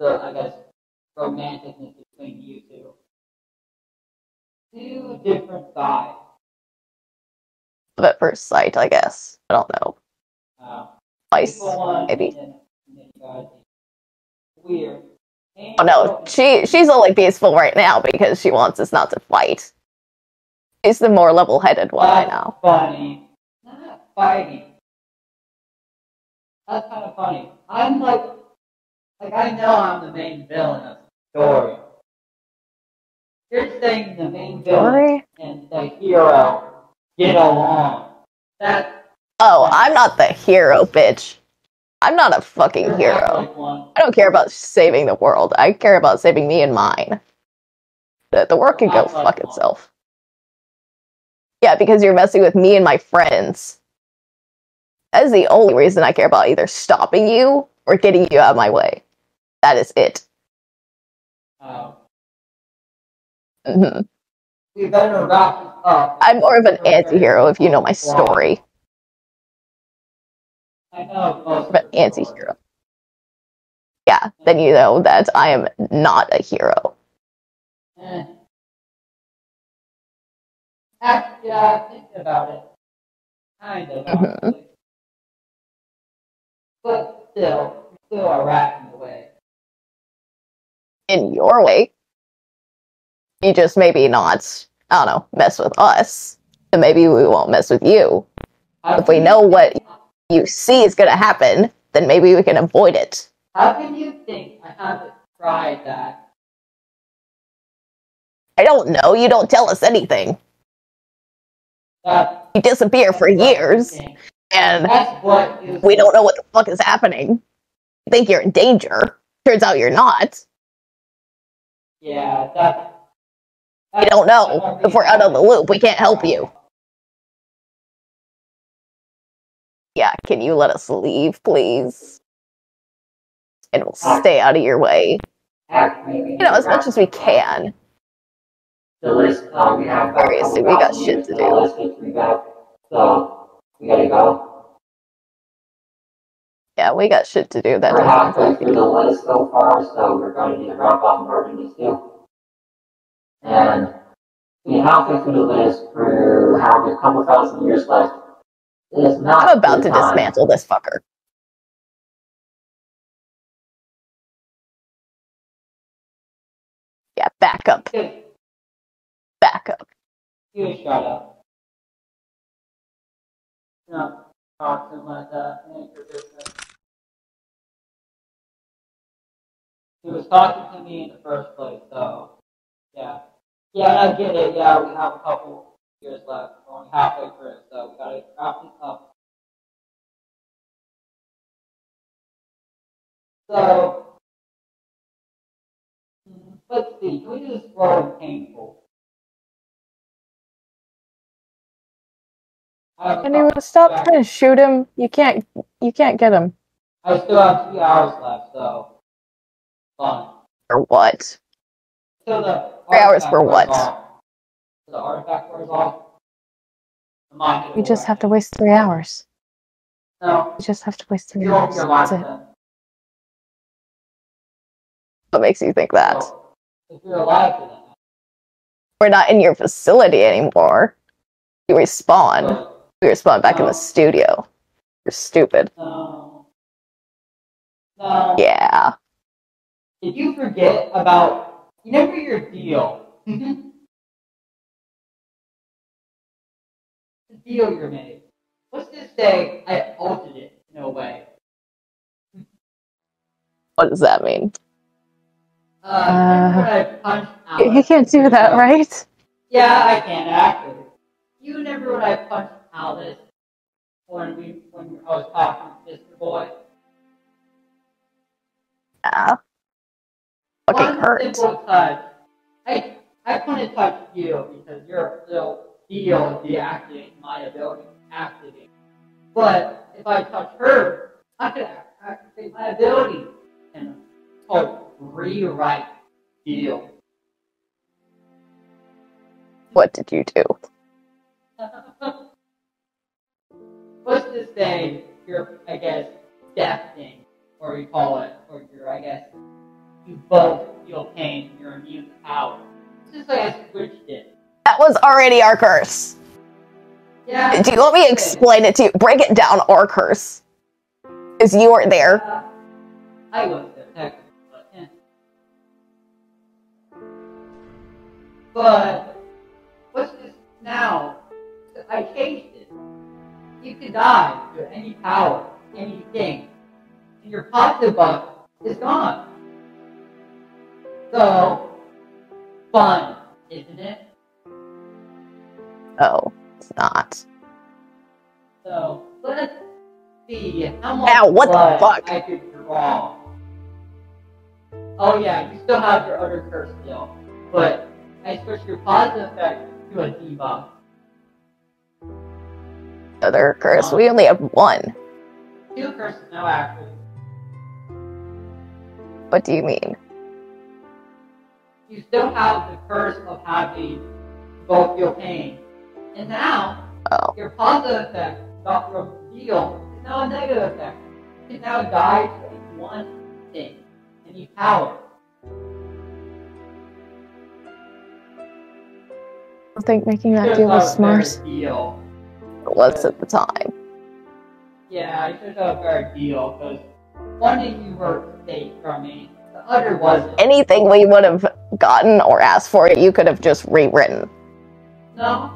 the, I guess, romanticness between you two. Two different sides. At first sight, I guess. I don't know. Ice, maybe. Weird. Oh no, she's only peaceful right now because she wants us not to fight. She's the more level-headed one right now. Funny. Not fighting. That's kind of funny. I'm like I know I'm the main villain of the story. You're saying the main villain and the hero. Get along. I'm not the hero, bitch. I'm not a fucking hero. I don't care about saving the world. I care about saving me and mine. The world can go fuck itself. Yeah, because you're messing with me and my friends. That is the only reason I care about either stopping you or getting you out of my way. That is it. Oh. Mm-hmm. You better wrap this up. I'm more of an anti-hero if you know my story. I know most of an anti-hero. Yeah, then you know that I am not a hero. Actually, yeah, I think about it. Kind of, actually. But still a rat in the way. in your way. You just maybe not, I don't know, mess with us. And maybe we won't mess with you. If we know what you see is going to happen, then maybe we can avoid it. How can you think I haven't tried that? I don't know. You don't tell us anything. You disappear for years, and we don't know what the fuck is happening. You think you're in danger. Turns out you're not. Yeah, you don't know. If we're out of the loop, we can't help you. Yeah, can you let us leave, please? And we'll stay out of your way. You know, as much as we can. Seriously, we got shit to do. So, we gotta go. Yeah, we got shit to do. That we're halfway through the list so far, so we're going to need to wrap up where we need to. And we're halfway through the list for having a couple thousand years left. It is not. I'm about to dismantle this fucker. Yeah, back up. Back up. You shut up. No, talking like that. He was talking to me in the first place, so yeah. Yeah, I get it. Yeah, we have a couple years left. We're only halfway through, so we gotta wrap this up. So, let's see. Can we do this roll painful? Anyone stop trying to shoot him? You can't get him. I still have 2 hours left, so fun. For what? So the 3 hours for what? So the artifact wears off. We just have to waste 3 hours. No. We just have to waste 3 hours. That's it. What makes you think that? So, if you're alive then. We're not in your facility anymore. You respawn. We respond back in the studio. You're stupid. No. Yeah. Did you forget about... You never get your deal. The deal you're made. Let's just say I altered it in a way. What does that mean? You can't do that, right? Yeah, I can, actually. You remember when I punched Alice when I was talking to Mr. Boy? Yeah. Fucking hurt. Simple touch. I couldn't touch you because your little deal deactivates my ability to activate. But if I touch her, I could activate my ability. And oh, rewrite deal. What did you do? What's this thing? Your, I guess, death thing, or we call it, or your, I guess, you both feel pain, you're immune to power. It's just like I switched it. That was already our curse. Yeah. Do you want me to explain it to you? Break it down, our curse. Because you weren't there. I wasn't there, technically, but yeah. But, what's this now? I changed it. You can die to any power, anything, and your positive buff is gone. So, fun, isn't it? Oh, it's not. So, let's see how much blood I could draw. Oh yeah, you still have your other curse still, but I switched your positive effect to a debuff. Other curse. We only have one. Two curses now, actually. What do you mean? You still have the curse of having both your pain. And now, your positive effect, not from heal, is now a negative effect. You can now die to one thing, any power. I think making that deal was smart. Was at the time. Yeah, I should have a fair deal because one thing you were safe from me, the clutter was it? Anything we would have gotten or asked for, you could have just rewritten. No,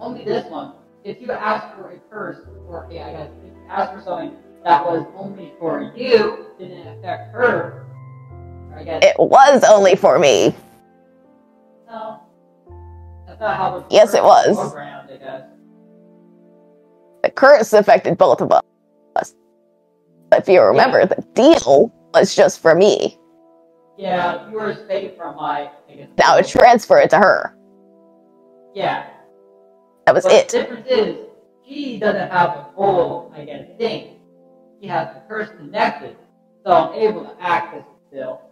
only this one. If you asked for a purse, or yeah, I guess if you asked for something that was only for you, didn't affect her. Or I guess it was only for me. No, that's not how the yes, it was. Program, I guess. The curse affected both of us. If you remember, yeah. The deal was just for me. Yeah, you were saved from my... Now it transferred to her. Yeah. That was it. The difference is, she doesn't have the full, I guess, thing. She has the curse connected, so I'm able to access it still.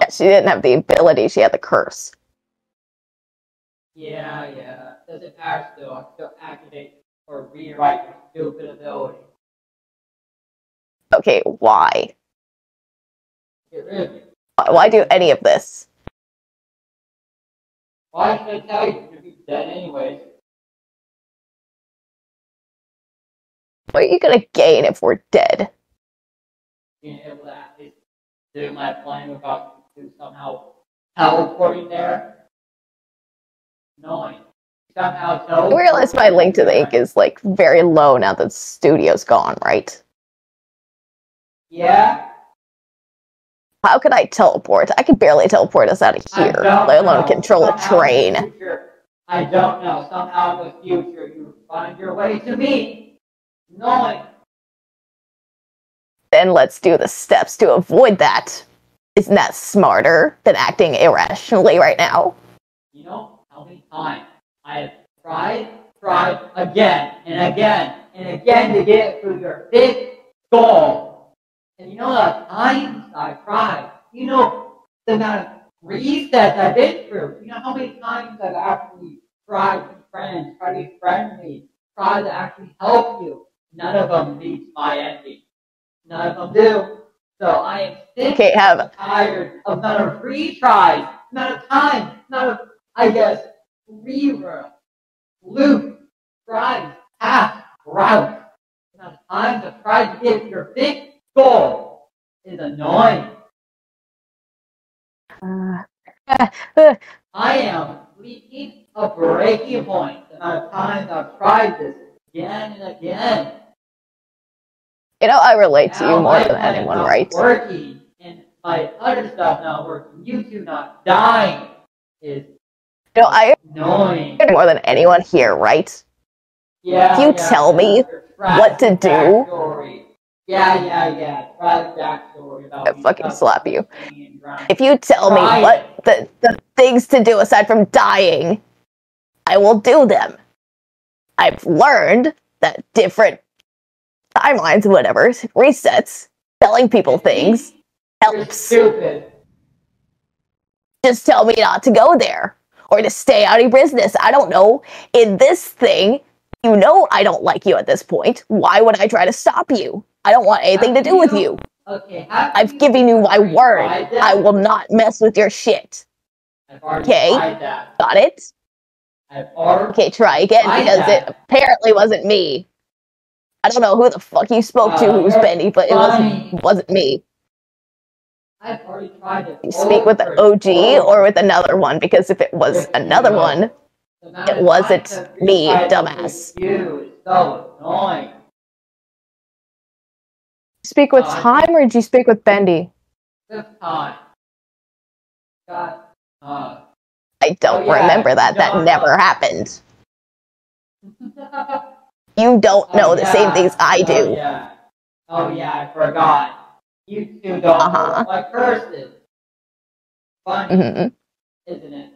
Yeah, she didn't have the ability, she had the curse. Yeah, yeah. Doesn't matter still. I still activate or rewrite your stupid ability. Okay, why? Get rid of it. Why do any of this? Why should I tell you? You're be dead anyways. What are you gonna gain if we're dead? Being able to actually do my plan without somehow teleporting there. Knowing. Somehow teleporting. I realize my link to the ink is like very low now that the studio's gone, right? Yeah. How could I teleport? I could barely teleport us out of here, let alone control a train. I don't know. Somehow in the future, you find your way to me. Knowing. Then let's do the steps to avoid that. Isn't that smarter than acting irrationally right now? You know how many times I have tried again and again and again to get through your big goal. And you know the times I cried. You know the amount of grief that I've been through. You know how many times I've actually tried to be friends, tried to be friendly, tried to actually help you. None of them meets my ending. None of them do. So I am sick and tired of none of retries, none of time, none of, I guess, rerun, loop, tries, half, route. None of times I've tried to get your fix. Goal is annoying. I am reaching a breaking point. The amount of times I've tried this again and again. You know, I relate to you more than anyone, right? Working and my other stuff not working. You two not dying is annoying. More than anyone here, right? Yeah. Can you tell me what to do? Yeah. Try the backstory about I'll fucking slap you. If you tell me what the things to do aside from dying, I will do them. I've learned that different timelines, whatever, resets, telling people things helps. Stupid. Just tell me not to go there or to stay out of business. I don't know. In this thing, you know I don't like you at this point. Why would I try to stop you? I don't want anything to do with you. Okay, I've given you my word. I will not mess with your shit. Okay, got it? Okay, try again, because it apparently wasn't me. I don't know who the fuck you spoke to who was Bendy, but it wasn't me. I've already tried it. You speak with the OG or with another one, because if it was another one, it wasn't me, dumbass. You is so annoying. Speak with time, or did you speak with Bendy? With time. I don't remember that. That never happened. You don't know the same things I do. Oh yeah, I forgot. You two don't know what curse is. Funny, isn't it?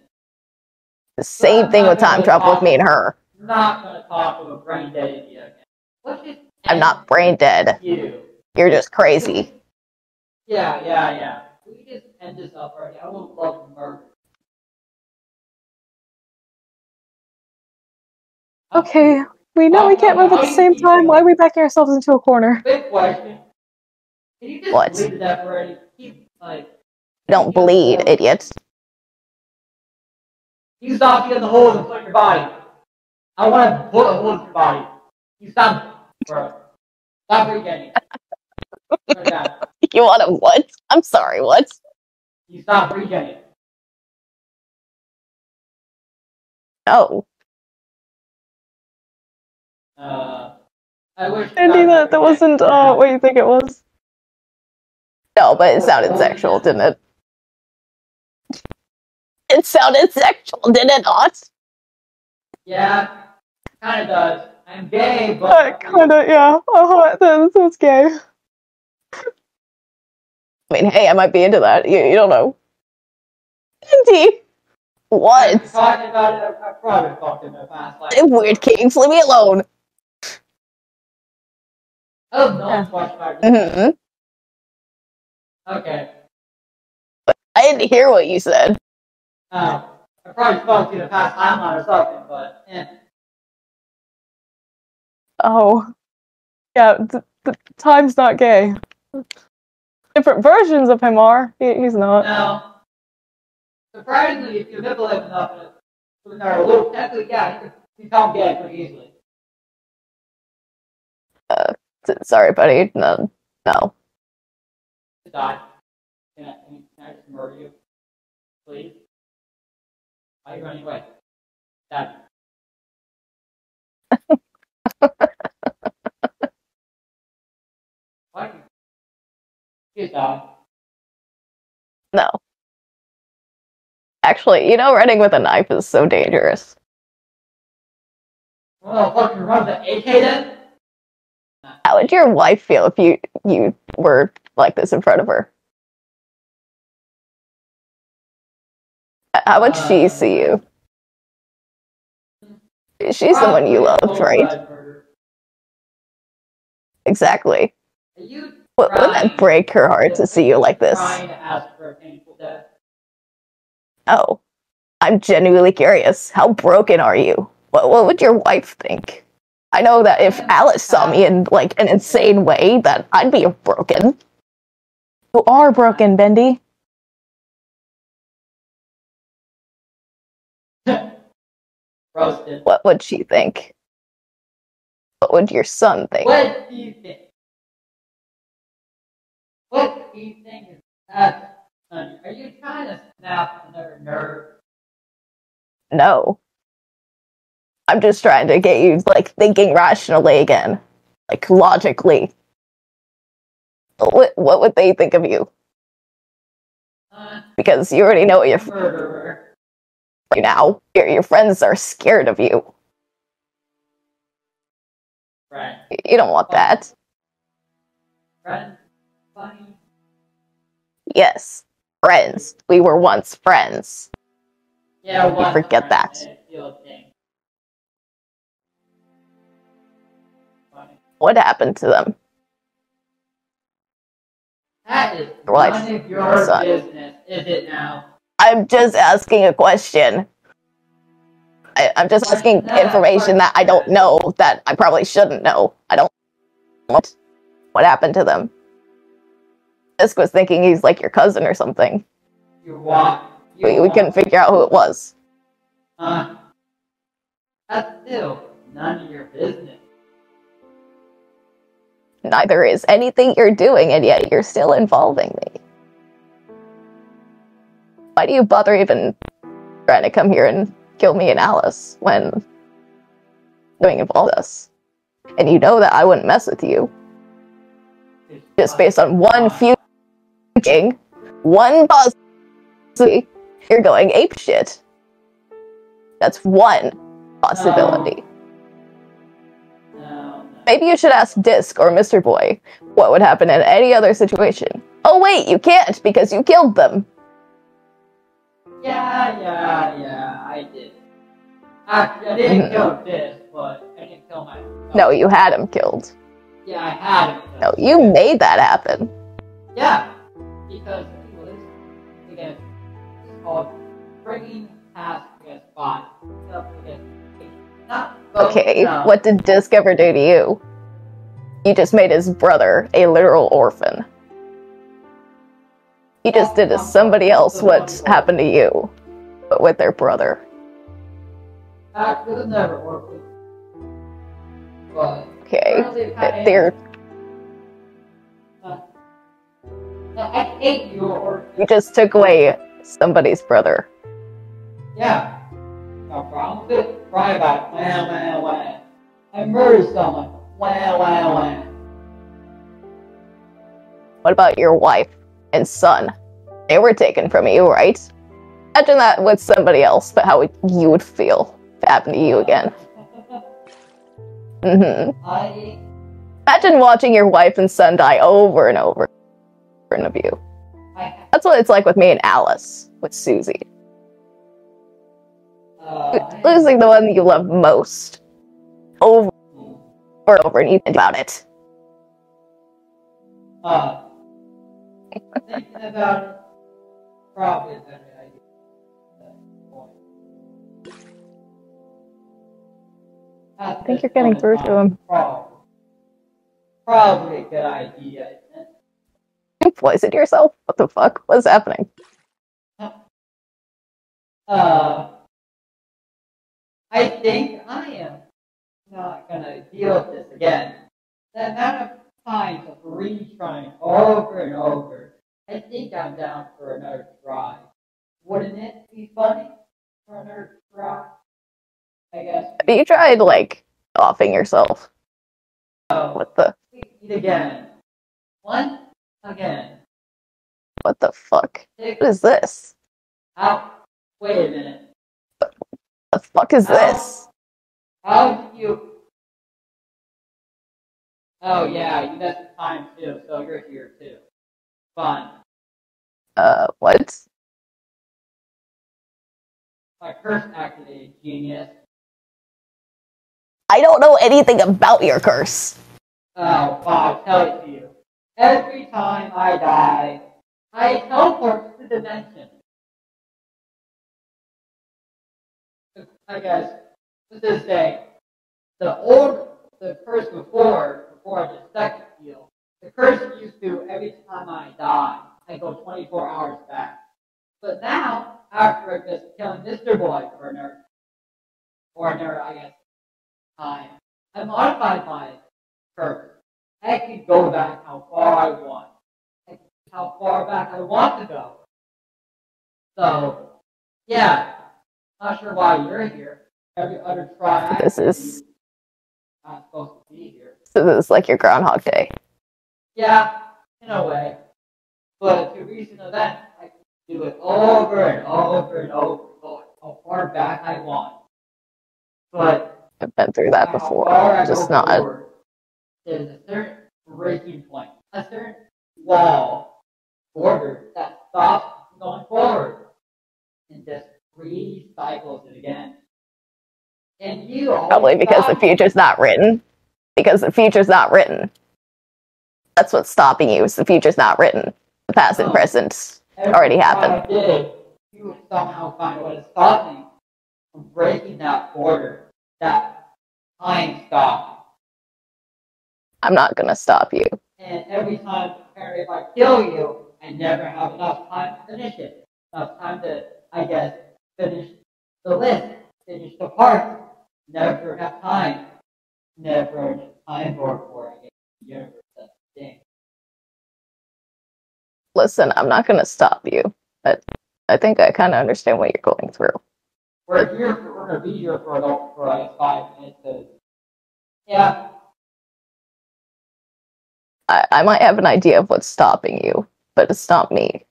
The same thing with time travel with me and her. I'm not going to talk with a brain dead idiot again. I'm not brain dead. You. You're just crazy. Yeah. We just end this up already. I won't love murder. Okay, we know we can't move at the same time. Why are we backing ourselves into a corner? Big question. Can you just bleed that already? Don't bleed, idiots. You stop getting the holes and put your body. I want to put a hole in your body. You stop, bro. Stop breathing. You wanna what? I'm sorry, what? You stop reading it. Oh. I wish Bendy, that wasn't what you think it was. No, but it sounded sexual, didn't it? It sounded sexual, didn't it not? Yeah, kinda does. I'm gay, but... kinda, yeah. Uh-huh, that sounds gay. I mean, hey, I might be into that. You don't know. Bendy! What? I'm talking about it, I probably talked in the past. Like, weird kings, leave me alone! Oh, no, I'm watching my video. Okay. But I didn't hear what you said. Oh. I probably spoke to you the past timeline or something, but, eh. Oh. Yeah, the time's not gay. Different versions of him are. He's not. No. Surprisingly, if you manipulate enough, and are a little technically, yeah, you can become gay pretty easily. Sorry, buddy. No. No. Die. Can I just murder you? Please? Why are you running away? Die. What? You die. No. Actually, you know, running with a knife is so dangerous. Well, fucking run with the AK then? How would your wife feel if you were like this in front of her? How would she see you? She's the one you loved, right? Exactly. Wouldn't that break her heart to see you like this? Oh, I'm genuinely curious. How broken are you? What would your wife think? I know that if Alice saw me in, like, an insane way, that I'd be broken. You are broken, Bendy. Roasted. What would she think? What would your son think? What do you think? What do you think is that, son? Are you trying to snap another nerve? No. I'm just trying to get you, like, thinking rationally again. Like, logically. What would they think of you? Because you already know what you're... Murderer. Right now, your friends are scared of you. Right. You don't want that. Friends? Funny? Yes. Friends. We were once friends. Yeah, you forget that. What happened to them? That is none of your business, is it now? I'm just asking a question. I'm just asking information that I don't know, that I probably shouldn't know. I don't know what happened to them. Disc was thinking he's like your cousin or something. We couldn't figure out who it was. That's still none of your business. Neither is anything you're doing, and yet you're still involving me. Why do you bother even trying to come here and kill me and Alice when doing involved us? And you know that I wouldn't mess with you. Just based on one few thinking, one buzz, you're going apeshit. That's one possibility. Maybe you should ask Disc or Mr. Boy what would happen in any other situation. Oh wait, you can't because you killed them. Yeah, I did. I didn't kill Disc, but I didn't kill my... No, you had him killed. Yeah, I had him killed. No, you made that happen. Yeah, because he was against bringing past against body. Okay, what did Disc ever do to you? You just made his brother a literal orphan. You just did to somebody else what happened to you, but with their brother. Okay, they're... I hate you, or... You just took away somebody's brother. Yeah. No problem. Didn't cry about it. Wah, wah, wah. I murdered someone. Wah, wah, wah. What about your wife and son? They were taken from you, right? Imagine that with somebody else, but how you would feel if it happened to you again. Mm-hmm. Imagine watching your wife and son die over and over in front of you. That's what it's like with me and Alice, with Susie. Losing the one that you love most over and over, and you think about it. Thinking about it probably is a good idea at this point. I think you're getting through to him. Probably a good idea. You poisoned yourself? What the fuck? What's happening? I think I am not gonna deal with this again. The amount of times of retrying over and over, I think I'm down for another try. Wouldn't it be funny for another try? I guess. Have you tried, like, offing yourself? Oh. What the? Again. Once again. What the fuck? What is this? Out. Wait a minute. What the fuck is this? How do you... Oh, yeah, you got the time, too, so you're here, too. Fun. What? My curse activated, genius. I don't know anything about your curse. Oh, I'll tell it to you. Every time I die, I teleport to the dimension. I guess, what's this thing? The curse before the second deal, the curse used to every time I die, I go 24 hours back. But now, after just killing Mr. Boy for another, I guess, time, I modified my curse. I can go back how far I want, how far back I want to go. So, yeah, not sure why you're here. Every other try, this is not supposed to be here. So this is like your Groundhog Day. Yeah, in a way. But to recent events, I can do it over and over and over, how far back I want. But I've been through that before. Just not. There's a certain breaking point, a certain wall, border that stops going forward, and just recycles it again. And you probably because the future's not written. Because the future's not written. That's what's stopping you, is the future's not written. The past and present already happened. You would somehow find what is stopping from breaking that border, that time stop. I'm not gonna stop you. And every time, apparently, if I kill you, I never have enough time to finish it. Enough time to, I guess, finish the list, finish the part. Never have time. Never in a time warp for it. The universe does the thing. Listen, I'm not going to stop you, but I think I kind of understand what you're going through. We're here, we're going to be here for about 5 minutes. So... Yeah. I might have an idea of what's stopping you, but it's not me.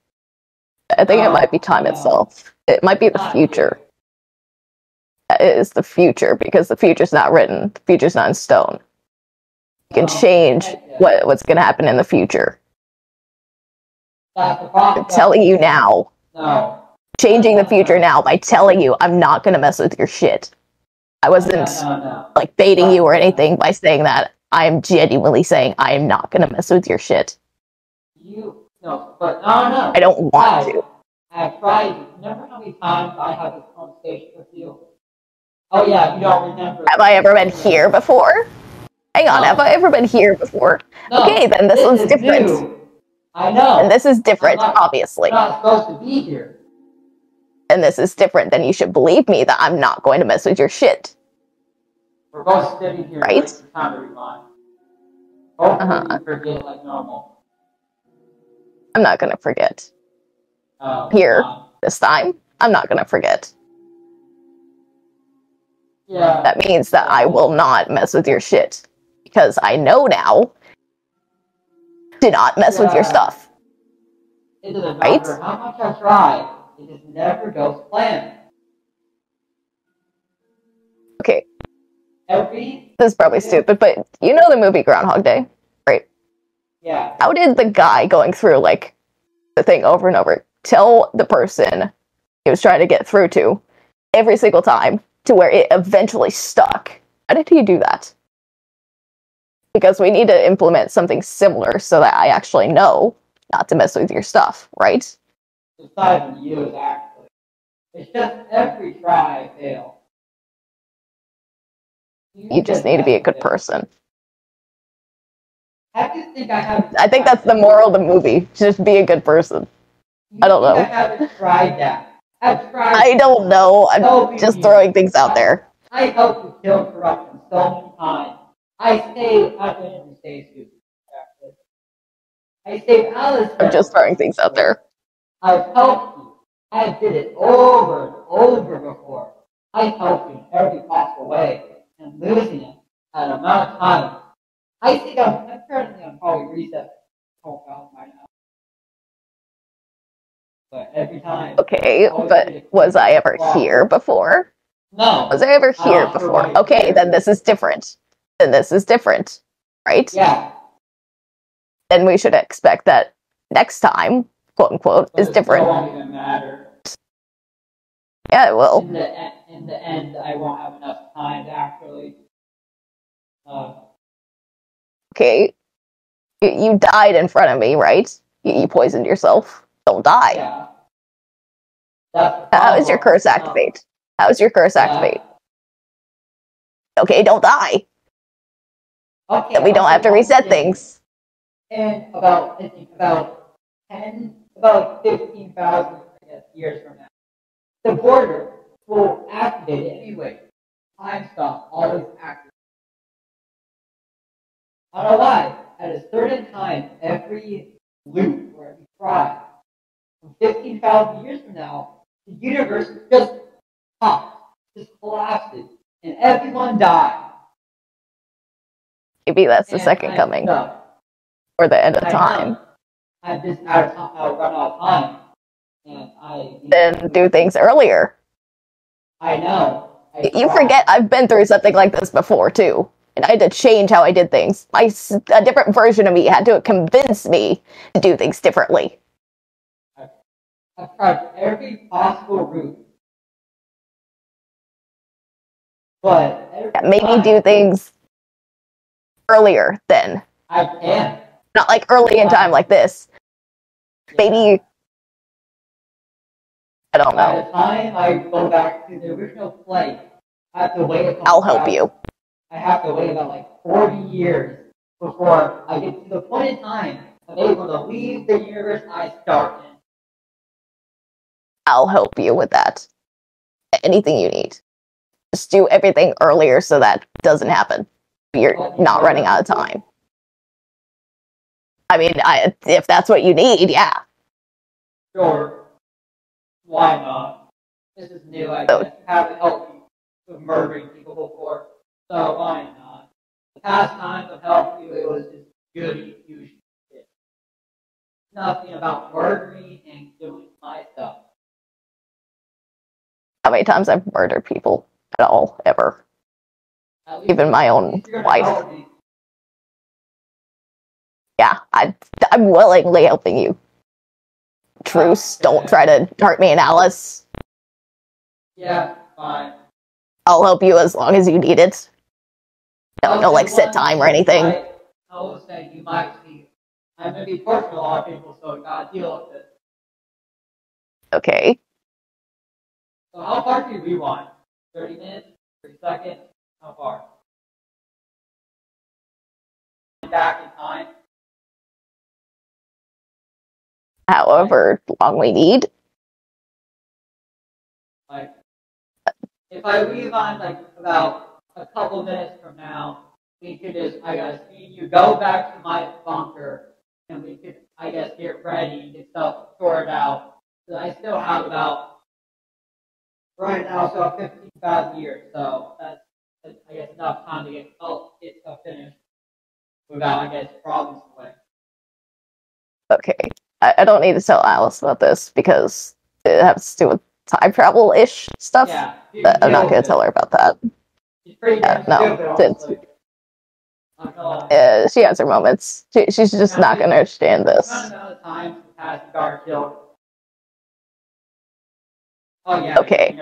I think it might be time itself. It might be the future. It is the future, because the future's not written. The future's not in stone. You can change what's going to happen in the future. I'm telling you now. No. Changing the future now by telling you I'm not going to mess with your shit. I wasn't like baiting you or anything by saying that. I am genuinely saying I am not going to mess with your shit. No. I don't want to. I've tried. Remember how many times I had this conversation with you? Oh yeah, you don't remember. Have I ever been here before? Hang on, have I ever been here before? No, okay, then this one's different. New. I know. And this is different, obviously. I'm not supposed to be here. And this is different, then you should believe me that I'm not going to mess with your shit. We're both sitting here, right? Time to rewind. Hopefully you forget like normal. I'm not gonna forget. Here, this time, I'm not gonna forget. Yeah. That means that I will not mess with your shit. Because I know now, do not mess with your stuff. It doesn't matter how much I try, it just never goes to plan. Okay. This is probably stupid, but you know the movie Groundhog Day, right? Yeah. How did the guy going through, like, the thing over and over tell the person he was trying to get through to every single time to where it eventually stuck? How did he do that? Because we need to implement something similar so that I actually know not to mess with your stuff, right? It's not even you, actually. It's just every try I fail. You just need to be a good person. I think that's the moral of the movie. Just be a good person. I don't know. I haven't tried that. I've tried. I don't know. I'm just throwing things out there. I hope you kill corruption so many times. I wouldn't say Susie. I saved Alice. I'm just throwing things out there. I've helped you. I did it over and over before. I helped you in every possible way. And losing it at an amount of time. I think I'm currently on probably reset profile right now. But every time. Okay, but was I ever here before? No. Was I ever here before? Okay, then this is different. Then this is different, right? Yeah. Then we should expect that next time, quote unquote, is different. It won't even matter. Yeah, it will. In the end, I won't have enough time to actually... Okay. You died in front of me, right? You poisoned yourself. Don't die. Yeah. How is your curse activate? How is your curse activate? Okay, don't die. Okay. Then we don't have to reset things. In about 15,000 years from now, the border will activate it anyway. Time stop always active. On our life, at a certain time, every loop or every try, from 15,000 years from now, the universe just popped, just collapses, and everyone died. Maybe that's the second coming, or the end of time. I'm just out of time. I'll run out of time. And then do things earlier. I know. You forget I've been through something like this before, too. And I had to change how I did things. A different version of me had to convince me to do things differently. I've tried every possible route. But... maybe do things earlier, then. I can. Not like early in time like this. Yeah. Maybe... I don't know. By the time I go back to the original place, I have to wait. I'll help you. I have to wait about like 40 years before I get to the point in time I'm able to leave the universe I start in. I'll help you with that. Anything you need. Just do everything earlier so that doesn't happen. You're not running out of time. I mean, if that's what you need, yeah. Sure. Why not? This is new. I haven't helped you with murdering people before, so why not? The past times I've helped you, it was just goody two shit. Nothing about murdering and doing my stuff. How many times I've murdered people at all, ever? At even my own wife. Yeah, I'm willingly helping you. Truce, don't try to hurt me and Alice. Yeah, fine. I'll help you as long as you need it. No, like, set time or anything. I will say you might see. I'm going to be portion of a lot of people, so gotta deal with it. Okay. So how far do you rewind? 30 minutes? 30 seconds? How far? Back in time? However long we need. Like, if I leave on like about a couple minutes from now, we could just, I gotta see you go back to my bunker and we could, I guess, get ready to stuff stored out. So I still have about, right now, so 55 years, so that's, I guess, enough time to get stuff finished without, I guess, problems away. Okay, I don't need to tell Alice about this because it has to do with time travel-ish stuff, yeah, but I'm not going to tell her about that. Yeah, no, she has her moments. She's just not going to understand this. Okay.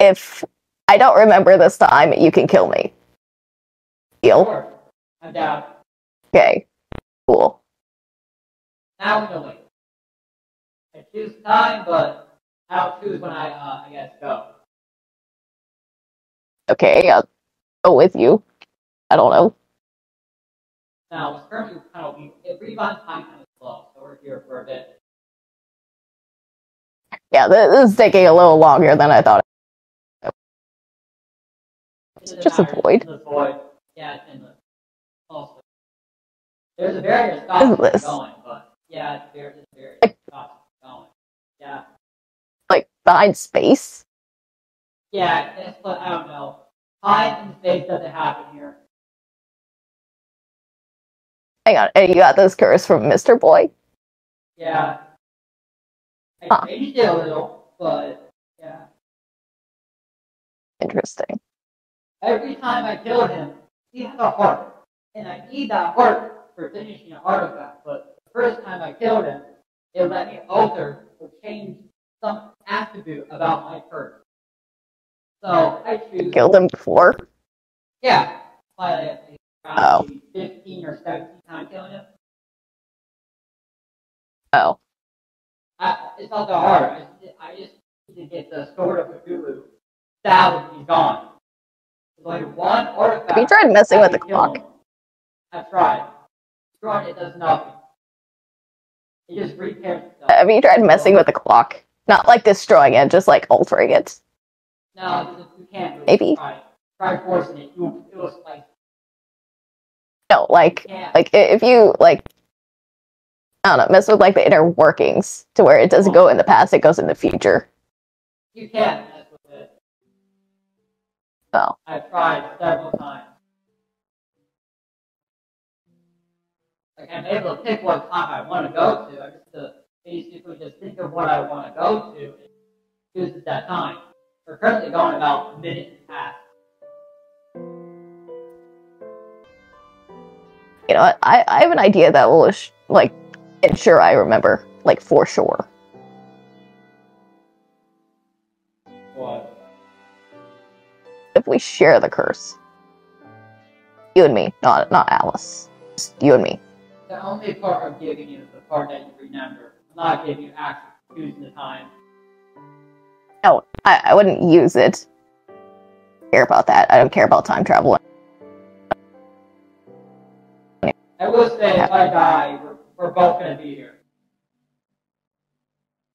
If I don't remember this time, you can kill me. Deal? I'm down. Okay. Cool. Now we know it. I choose time, but I'll choose when I guess, go. Okay, I'll go with you. I don't know. Now, it's currently kind of weak. It rebounds time kind of slow, so we're here for a bit. Yeah, this is taking a little longer than I thought. It's just a void. Yeah, it's endless. Also, there's a barrier stopping going, but yeah, there's a barrier stopping going. Yeah. Like, behind space? Yeah, it's, but I don't know. Time and space doesn't happen here. Hang on, you got this curse from Mr. Boy? Yeah. I changed it a little, but yeah. Interesting. Every time I kill him, he has a heart. And I need that heart for finishing an artifact, but the first time I killed him, it let me alter or change some attribute about my curse. So I choose. Killed him before? Yeah. By around 15 or 17 times killing him. Oh. It's not that hard. I just need to get the sword of Cthulhu. That would be gone. It's like one artifact. Have you tried messing with the clock? I've tried. Destroying it does nothing. It just repairs itself. Have you tried messing with the clock? Not like destroying it, just like altering it. No, you can't do it. Maybe. Try forcing it. It was like... No, like if you, like... I don't know, mess with, like, the inner workings to where it doesn't go in the past, it goes in the future. You can't mess with it. Oh. I've tried several times. Like, I'm able to pick what time I want to go to. I just basically just think of what I want to go to and choose at that time. We're currently going about a minute past. You know what? I have an idea that will, like, ensure I remember. Like, for sure. What? If we share the curse. You and me, not Alice. Just you and me. The only part I'm giving you is the part that you remember. I'm not giving you access to choosing the time. No, I wouldn't use it. I don't care about that. I don't care about time travel. I will say if I die, we're both going to be here.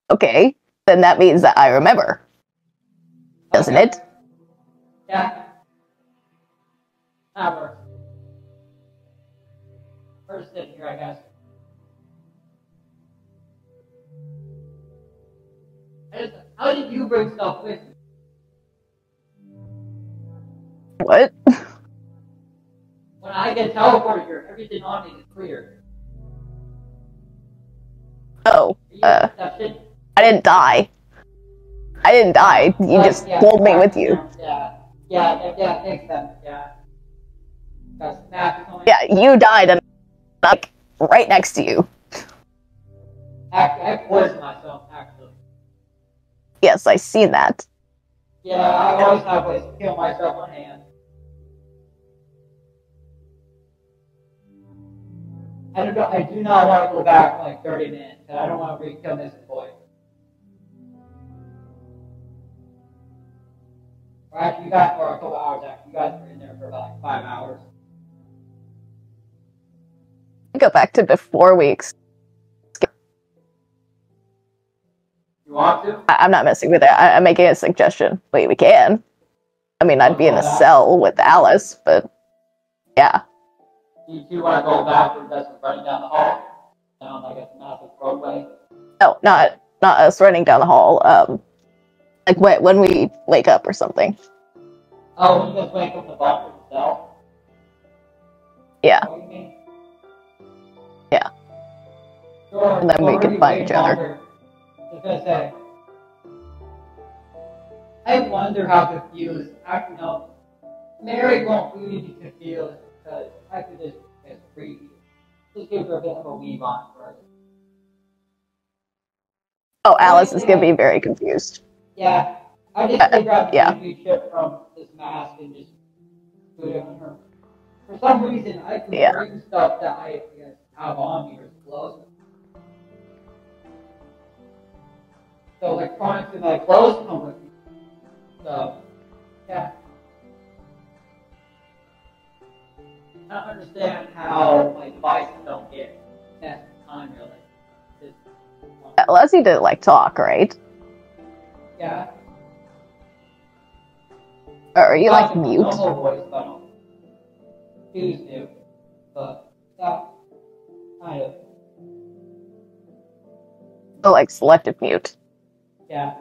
Okay, then that means that I remember. Doesn't it? Yeah. That works. First in here, I guess. How did you bring stuff with you? What? When I get teleported here, everything on me is clear. Oh, I didn't die. I didn't die. You just pulled me with you. Yeah, makes sense, yeah. Yeah, you died and I'm like, right next to you. I poisoned myself, actually. Yes, I seen that. Yeah, I always have ways to kill myself on hand. I do not want to go back for like 30 minutes, and I don't want to re-kill this boy. Or actually, you guys for a couple hours after. You guys were in there for about like 5 hours. Go back to before weeks. You want to? I'm not messing with it. I'm making a suggestion. Wait, we can. I mean, I'd be in a cell with Alice, but yeah. You see when I go backwards, that's running down the hall. Down, I guess, massive roadway. No, not us running down the hall. Like when we wake up or something. Oh, when you just wake up the box itself? Yeah. What do you mean? Yeah. Sure, and then we can find each other. I was gonna say, I wonder how confused, actually no, Mary won't really be confused because I could just get creepy. Just give her a bit of a weave on first. Oh, Alice is going to be very confused. Yeah, I just figured out the movie ship from this mask and just put it on her. For some reason, I can bring stuff that I have on me or clothes. So electronics in my clothes come with me. So, yeah. I don't understand how my devices don't get past time, really. Unless you didn't, like, talk, right? Yeah. Or are you, like, mute? I don't know voice, but I don't. Who's new? But, yeah. Kind of. So, like, selective mute. Yeah.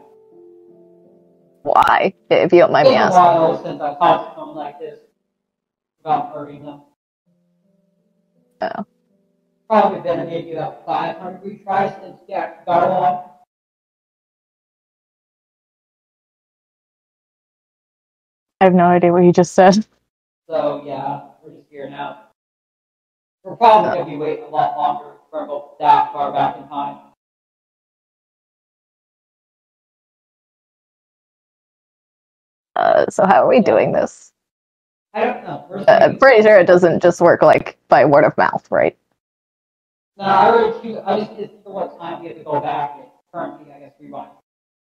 Why? If you don't mind me asking. It's been a while since I've talked to someone like this. About hurting them. Oh. Probably been maybe about 500 retries since Jack got along. I have no idea what you just said. So, yeah, we're just here now. We're probably going to be waiting a lot longer for that far back in time. So how are we doing this? I don't know. I'm pretty sure it doesn't just work, like, by word of mouth, right? No, I would choose, I just didn't know what time we had to go back and currently, I guess, rewind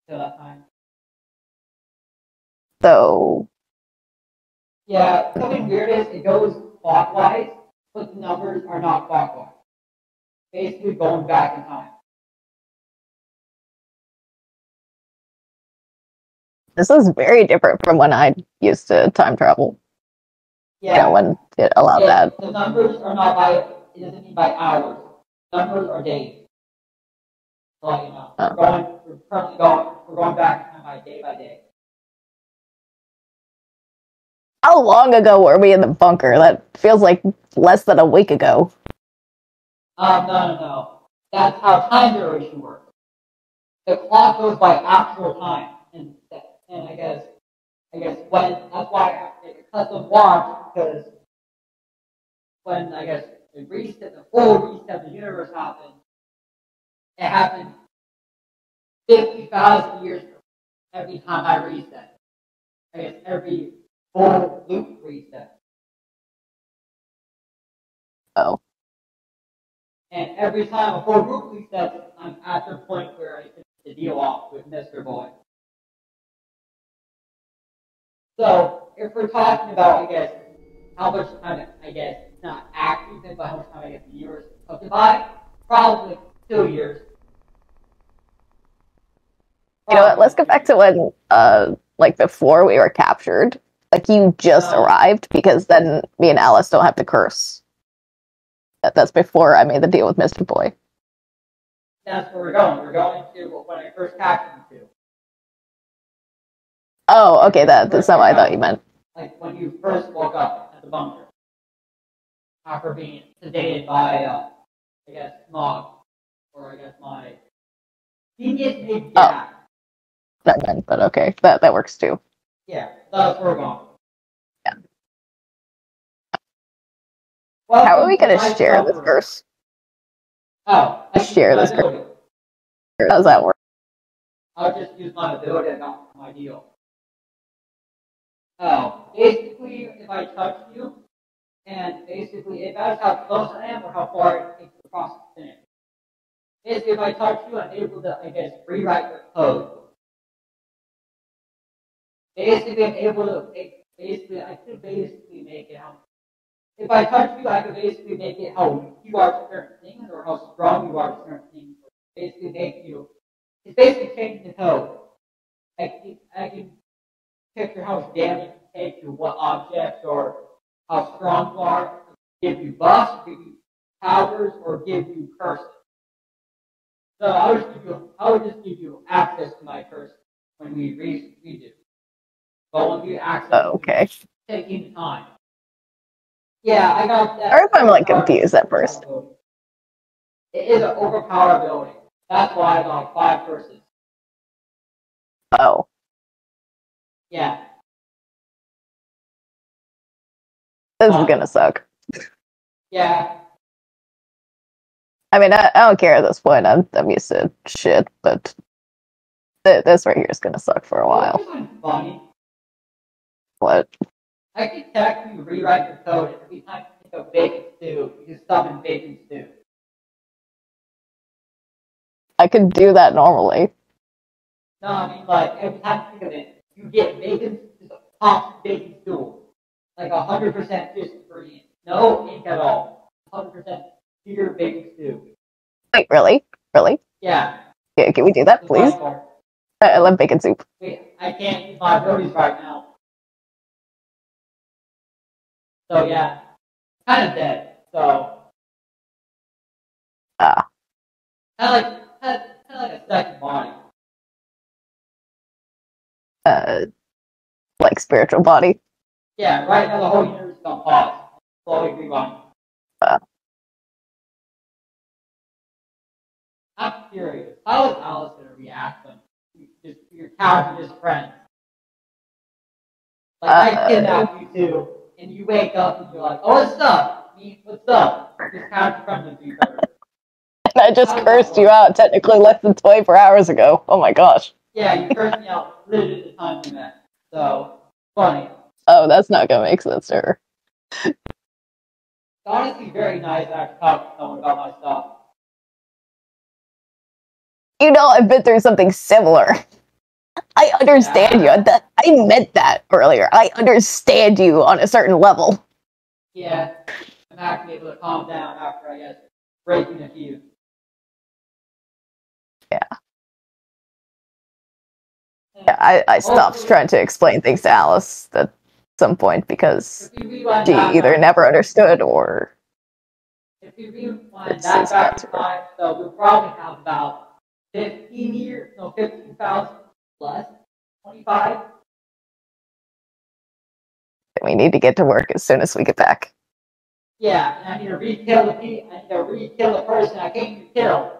till that time. So... yeah, something weird is it goes clockwise, but the numbers are not clockwise. Basically going back in time. This is very different from when I used to time travel. Yeah. You know, when it allowed that. The numbers are not by, it doesn't mean by hours. Numbers are days. So, you know, we're going back time by day. How long ago were we in the bunker? That feels like less than a week ago. No. That's how time duration works. The clock goes by actual time. And I guess when, that's why I cut the watch, because when, I guess, the full reset of the universe happened, it happened 50,000 years every time I reset. I guess every full loop reset. Oh. And every time a full loop resets, I'm at the point where I finish the deal off with Mr. Boy. So, if we're talking about, I guess, how much time, I guess, not active, but how much time, I guess, the years took to buy, probably 2 years. Probably. You know what, let's go back to when, like, before we were captured. Like, you just arrived, because then me and Alice don't have to curse. That's before I made the deal with Mr. Boy. That's where we're going. We're going to when I first captured you. Oh, okay, that's not what I thought you meant. Like, when you first woke up at the bunker. After being sedated by, I guess, Mawg. Or, I guess, my... Oh. That meant, but okay. That works, too. Yeah, that's where we're going. Yeah. Well, how are we going to share this verse? Oh. How does that work? I'll just use my ability and not my deal. Oh, basically, if I touch you, and basically, if that's how close I am or how far it takes the process to finish. Basically, if I touch you, I'm able to, I guess, rewrite your code. Basically, I'm able to make, I could make it how, if I touch you, I could basically make it how you are to certain things or how strong you are to certain things. Basically, make you, it's basically changing the code. I can picture how much damage you take to what objects or how strong you are, give you buffs, give you powers, or give you curses. So I would just give you access to my curse when we do. But when we access, okay, taking time. Yeah, I got that. Or if I'm like confused at first. It is an overpower ability. That's why I got 5 curses. Oh. Yeah. This is gonna suck. Yeah. I mean, I don't care at this point. I'm used to shit, but this right here is gonna suck for a while. Funny. What? I can technically rewrite your code every time you think of bacon stew. You just summon bacon stew. I could do that normally. No, I mean, like, every time you think of it, you get bacon, just a pop bacon stew. Like 100% just ingredient. No ink at all. 100% pure bacon stew. Wait, really? Really? Yeah. Okay, can we do that, please? I love bacon soup. Wait, I can't eat my roadies right now. So, yeah. Kind of dead, so. Ah. Kind of like a second body. Like spiritual body? Yeah, right now the whole universe is on pause. Slowly rewind. I'm curious. How is Alice going to react when your cow is just friends? Like, I kidnap you too, and you wake up and you're like, oh, what's up? What's up? This cow's friends with you. And I just cursed you out technically less than 24 hours ago. Oh my gosh. Yeah, you cursed me out literally the time you met. So, funny. Oh, that's not going to make sense, sir. It's honestly very nice to talk to someone about my stuff. You know, I've been through something similar. I understand you. I meant that earlier. I understand you on a certain level. Yeah, I'm actually able to calm down after, I guess, breaking a few. Yeah. Yeah, I stopped trying to explain things to Alice at some point because she either never understood or... If you rewind that back to time, so we'll probably have about 15 years, no, 15,000 plus, 25. We need to get to work as soon as we get back. Yeah, and I need to re-kill the person I came to kill.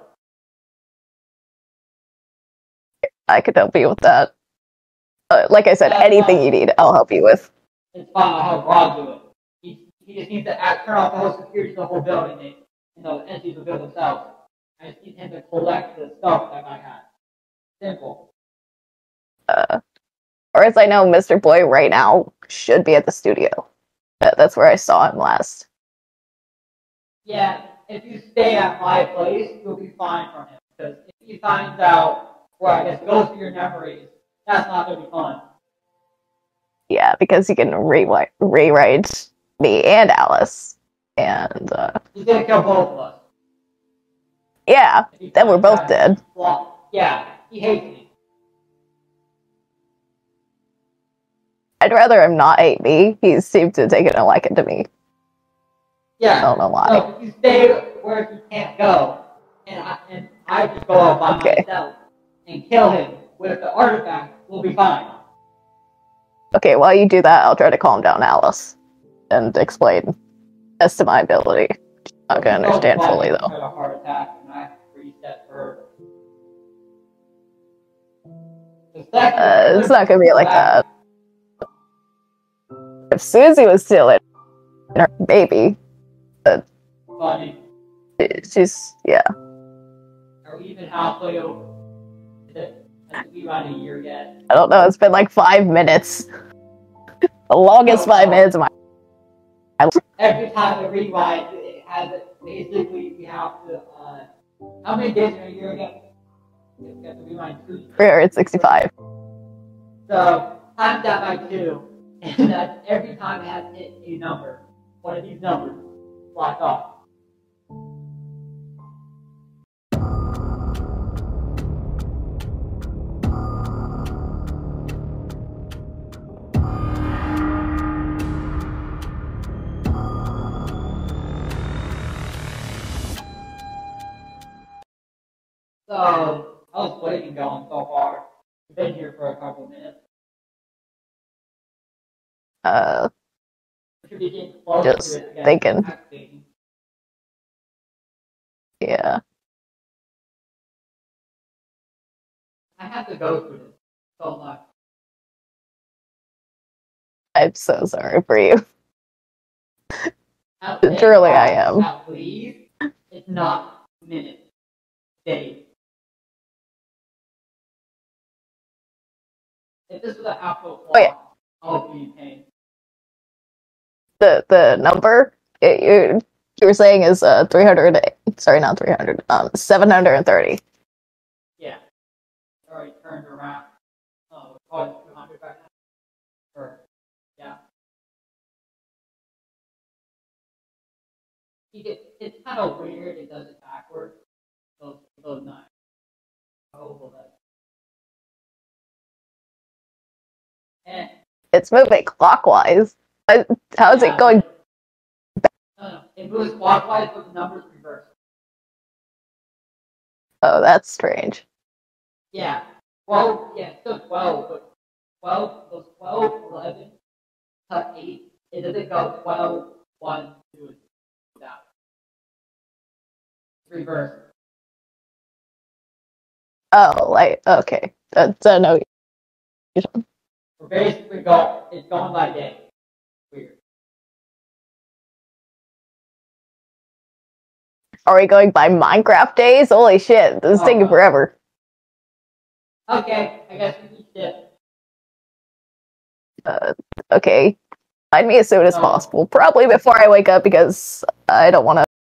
I could help you with that. Like I said, anything you need, I'll help you with. It's fine, I'll help Rob do it. He just needs to turn off the whole security of the whole building and the entities will build themselves. I just need him to collect the stuff that I had. Simple. Or as I know, Mr. Boy right now should be at the studio. That's where I saw him last. Yeah, if you stay at my place, you'll be fine from him. Because if he finds out, or I guess goes through your memories, that's not going to be fun. Yeah, because he can rewrite me and Alice. And, he's going to kill both of us. Yeah, then we're both dead. Yeah, he hates me. I'd rather him not hate me. He seemed to take a liking to me. Yeah. I don't know why. So you stay where he can't go, and I just go out by myself and kill him with the artifact, we'll be fine. Okay, while you do that, I'll try to calm down Alice and explain as to my ability. I'm not going to understand fully, though. It's not going to be like that. If Susie was still in her baby, but she's, yeah. Are we even halfway over? Has it been about a year yet? I don't know. It's been like 5 minutes. The longest 5 minutes of my life. Every time I rewind, it has basically we have to. How many days in a year again? It's 365. So, times that by 2, and that's every time it has hit a number. One of these numbers blocked off. already gone so far. We've been here for a couple of minutes. Just thinking. Yeah. I have to go through this so much. I'm so sorry for you. Surely I am. At least it's not minutes, days. If this was an actual plot, I would be in pain. The number you were saying is 300. Sorry, not 300. 730. Yeah. Already turned around. Oh, probably 200 right now. Or yeah. It's kind of weird. It does it backwards. Those nine. Oh, it's moving clockwise. How's it going? No, it moves clockwise with the numbers reversed. Oh, that's strange. Yeah. 12, yeah, still 12, but 12 goes 12, 11, cut 8. It doesn't go 12, 1, 2, and 3. It's reversed. Oh, like, okay. That's no. We're basically going, it's going by day. Weird. Are we going by Minecraft days? Holy shit, this is taking forever. Okay, I guess we can shift. Okay. Find me as soon as possible. Probably before I wake up because I don't want to